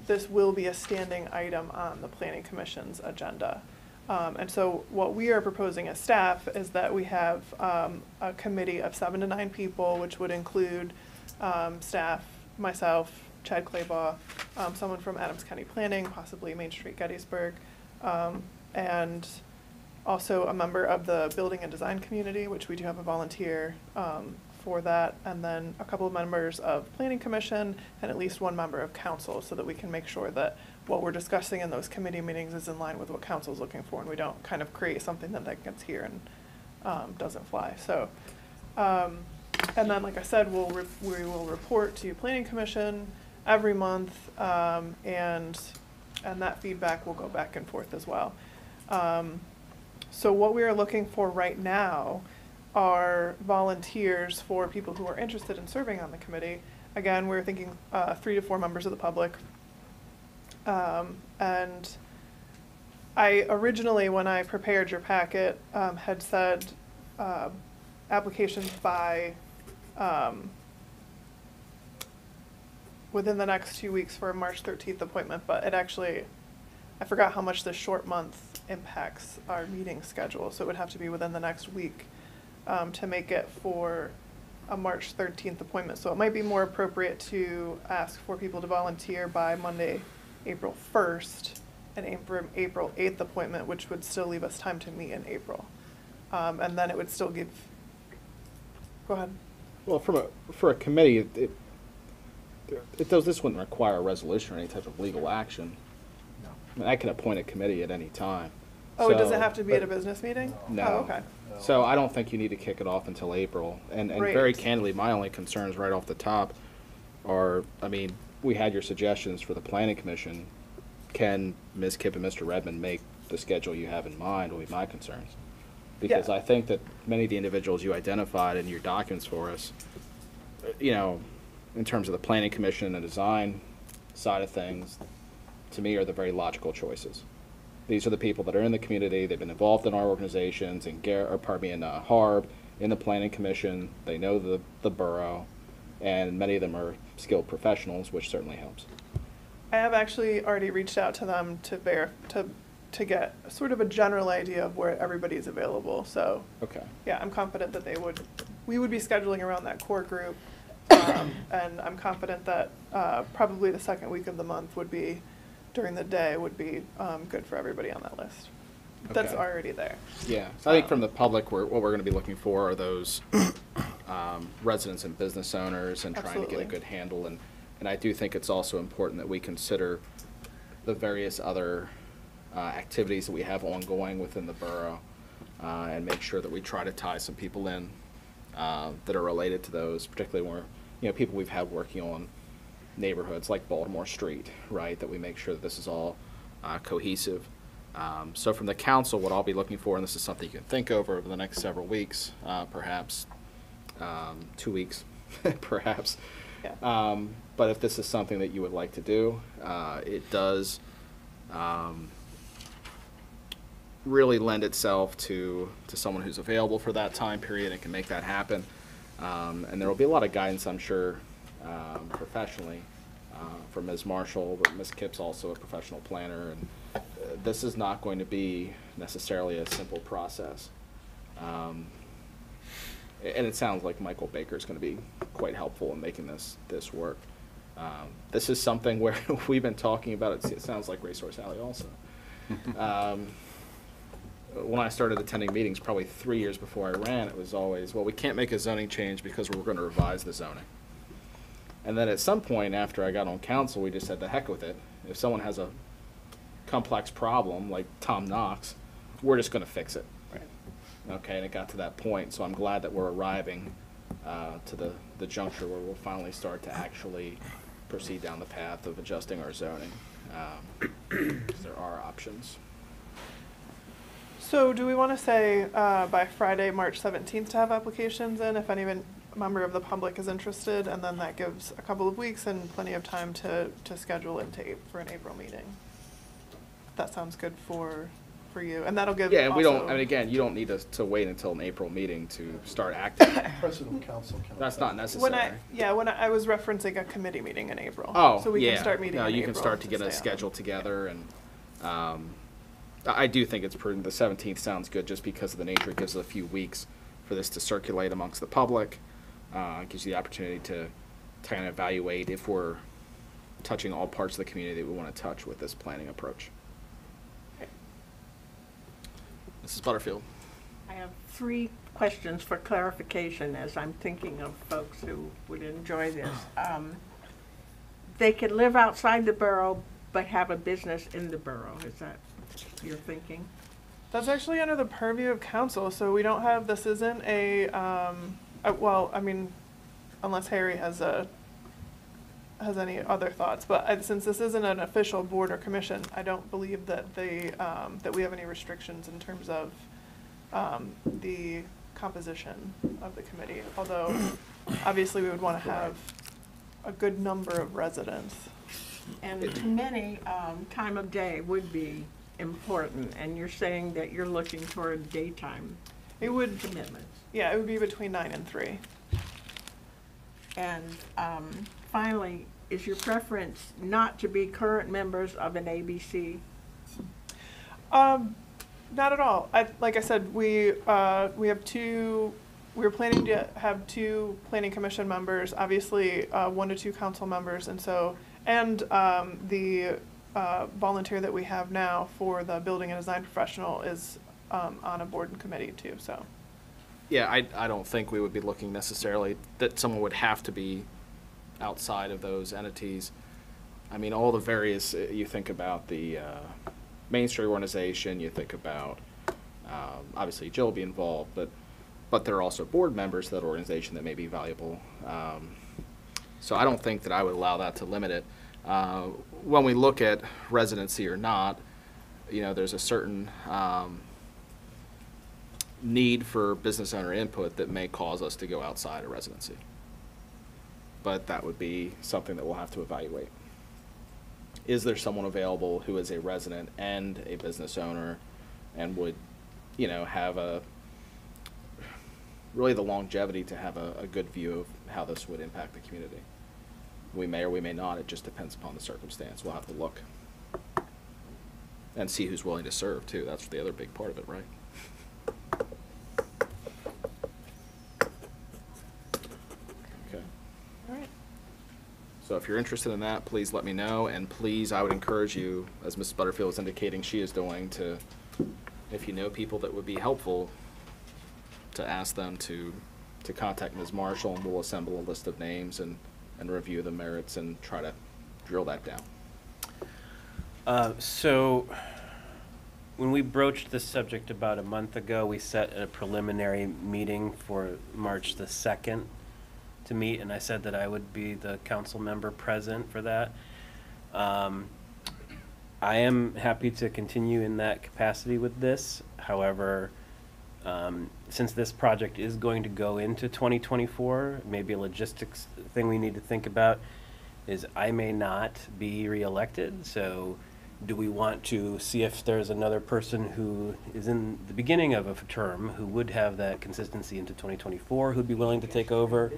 this will be a standing item on the Planning Commission's agenda. And so what we are proposing as staff is that we have a committee of 7 to 9 people, which would include staff, myself, Chad Clabaugh, someone from Adams County Planning, possibly Main Street Gettysburg, and also a member of the building and design community, which we do have a volunteer for that, and then a couple of members of Planning Commission and at least one member of council, so that we can make sure that what we're discussing in those committee meetings is in line with what council is looking for, and we don't kind of create something that gets here and doesn't fly. So, and then, like I said, we will report to Planning Commission every month, and that feedback will go back and forth as well. So what we are looking for right now are volunteers for people who are interested in serving on the committee. Again, we're thinking 3 to 4 members of the public. And I originally, when I prepared your packet, had said applications by within the next 2 weeks for a March 13th appointment, but it actually, I forgot how much this short month impacts our meeting schedule, so it would have to be within the next week to make it for a March 13th appointment. So it might be more appropriate to ask for people to volunteer by Monday, April 1st, and April 8th appointment, which would still leave us time to meet in April. And then it would still give, go ahead. Well, for a committee, this wouldn't require a resolution or any type of legal action. No. I mean, I can appoint a committee at any time. Oh, so, it doesn't have to be at a business meeting? No. Oh, okay. No. So I don't think you need to kick it off until April. And right. Very candidly, my only concerns right off the top are, I mean, we had your suggestions for the Planning Commission. Can Ms. Kipp and Mr. Redmond make the schedule you have in mind would be my concerns. Because yeah. I think that many of the individuals you identified in your documents for us, you know, in terms of the Planning Commission and the design side of things, to me are the very logical choices. These are the people that are in the community, they've been involved in our organizations, in HARB, in the Planning Commission, they know the borough, and many of them are skilled professionals, which certainly helps. I have actually already reached out to them to get sort of a general idea of where everybody's available, so okay. Yeah, I'm confident that we would be scheduling around that core group, and I'm confident that probably the second week of the month would be during the day would be good for everybody on that list. Okay. That's already there. Yeah, so I think from the public, what we're going to be looking for are those residents and business owners and absolutely. Trying to get a good handle. And I do think it's also important that we consider the various other activities that we have ongoing within the borough and make sure that we try to tie some people in that are related to those, particularly where, you know, people we've had working on neighborhoods like Baltimore Street, right, that we make sure that this is all cohesive. So from the council, what I'll be looking for, and this is something you can think over the next several weeks, perhaps 2 weeks, perhaps. Yeah. But if this is something that you would like to do, it does really lend itself to someone who's available for that time period and can make that happen. And there will be a lot of guidance, I'm sure, professionally from Ms. Marshall, but Ms. Kipp's also a professional planner, and this is not going to be necessarily a simple process. And it sounds like Michael Baker is going to be quite helpful in making this work. This is something where we've been talking about it. It sounds like Racehorse Alley also. When I started attending meetings probably 3 years before I ran, it was always, well, we can't make a zoning change because we're going to revise the zoning. And then at some point after I got on council, we just said, the heck with it. If someone has a complex problem like Tom Knox, we're just going to fix it. Right. Okay, and it got to that point. So I'm glad that we're arriving to the juncture where we'll finally start to actually proceed down the path of adjusting our zoning. There are options. So do we want to say by Friday, March 17th to have applications in if any member of the public is interested, and then that gives a couple of weeks and plenty of time to schedule it for an April meeting? That sounds good for you, and that'll give. Yeah, and we don't. I mean, again, you don't need to wait until an April meeting to start acting. President Council. That's not necessary. When I was referencing a committee meeting in April. Oh, so we can start meeting. No, you can start to get a schedule together, and I do think it's prudent. The 17th sounds good, just because of the nature. It gives a few weeks for this to circulate amongst the public. It gives you the opportunity to kind of evaluate if we're touching all parts of the community that we want to touch with this planning approach. Mrs. Butterfield. I have 3 questions for clarification as I'm thinking of folks who would enjoy this. They could live outside the borough but have a business in the borough. Is that your thinking? That's actually under the purview of council, so we don't have, this isn't a, well, I mean, unless Harry has any other thoughts, but since this isn't an official board or commission, I don't believe that that we have any restrictions in terms of the composition of the committee. Although, obviously, we would want to have a good number of residents. And to many, time of day would be important. And you're saying that you're looking toward daytime. It would commitments. Yeah, it would be between 9 and 3. And finally, is your preference not to be current members of an ABC? Not at all. Like I said, we have 2. We were planning to have 2 planning commission members. Obviously, 1 to 2 council members, and so the volunteer that we have now for the building and design professional is on a board and committee too. So. Yeah, I don't think we would be looking necessarily that someone would have to be outside of those entities. I mean, all the various, you think about the Main Street organization, you think about, obviously Jill will be involved, but there are also board members to that organization that may be valuable. So I don't think that I would allow that to limit it. When we look at residency or not, you know, there's a certain need for business owner input that may cause us to go outside of residency. But that would be something that we'll have to evaluate. Is there someone available who is a resident and a business owner and would, you know, have really the longevity to have a good view of how this would impact the community? We may or we may not. It just depends upon the circumstance. We'll have to look and see who's willing to serve, too. That's the other big part of it, right? So if you're interested in that, please let me know, and please, I would encourage you, as Mrs. Butterfield is indicating she is doing, to, if you know people that would be helpful, to ask them to contact Ms. Marshall, and we'll assemble a list of names and review the merits and try to drill that down. So when we broached this subject about a month ago, we set a preliminary meeting for March the 2nd. To meet, and I said that I would be the council member present for that. I am happy to continue in that capacity with this. However, since this project is going to go into 2024, maybe a logistics thing we need to think about is I may not be reelected, so do we want to see if there's another person who is in the beginning of a term who would have that consistency into 2024 who'd be willing to take over?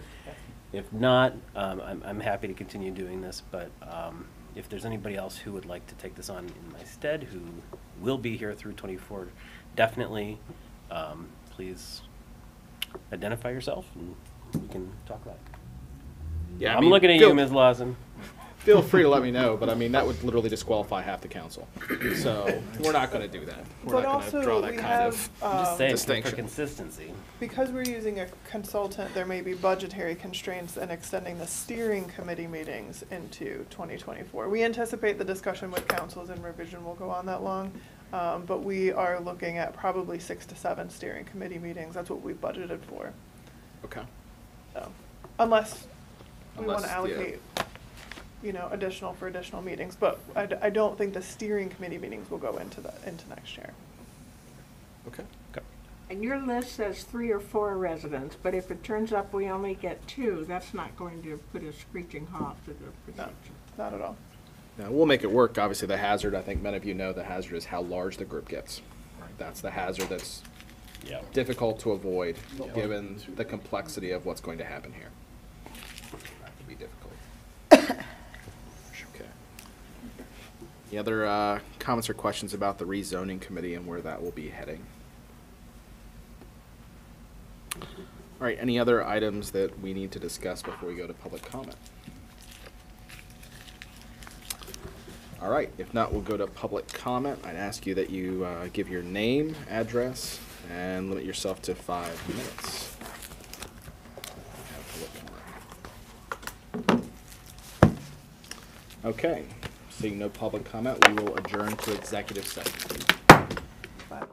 If not, I'm happy to continue doing this, but if there's anybody else who would like to take this on in my stead who will be here through 24, definitely, please identify yourself and we can talk about it. Yeah, I'm looking at you, Ms. Lawson. Feel free to let me know, but I mean, that would literally disqualify half the council. So we're not going to do that. We're but not going to draw that kind of distinction. For consistency. Because we're using a consultant, there may be budgetary constraints in extending the steering committee meetings into 2024. We anticipate the discussion with councils and revision will go on that long, but we are looking at probably 6 to 7 steering committee meetings. That's what we budgeted for. Okay. So, unless we want to allocate, you know, additional for additional meetings, but I don't think the steering committee meetings will go into next year. Okay. Okay. And your list says 3 or 4 residents, but if it turns up we only get 2, that's not going to put a screeching halt to the procedure. No, not at all. Now, we'll make it work. Obviously, the hazard, I think many of you know, the hazard is how large the group gets. Right. That's the hazard that's difficult to avoid, given the complexity of what's going to happen here. Any other comments or questions about the rezoning committee and where that will be heading? All right, any other items that we need to discuss before we go to public comment? All right, if not, we'll go to public comment. I'd ask you that you give your name, address, and limit yourself to 5 minutes. Okay, seeing no public comment, we will adjourn to executive session. Bye.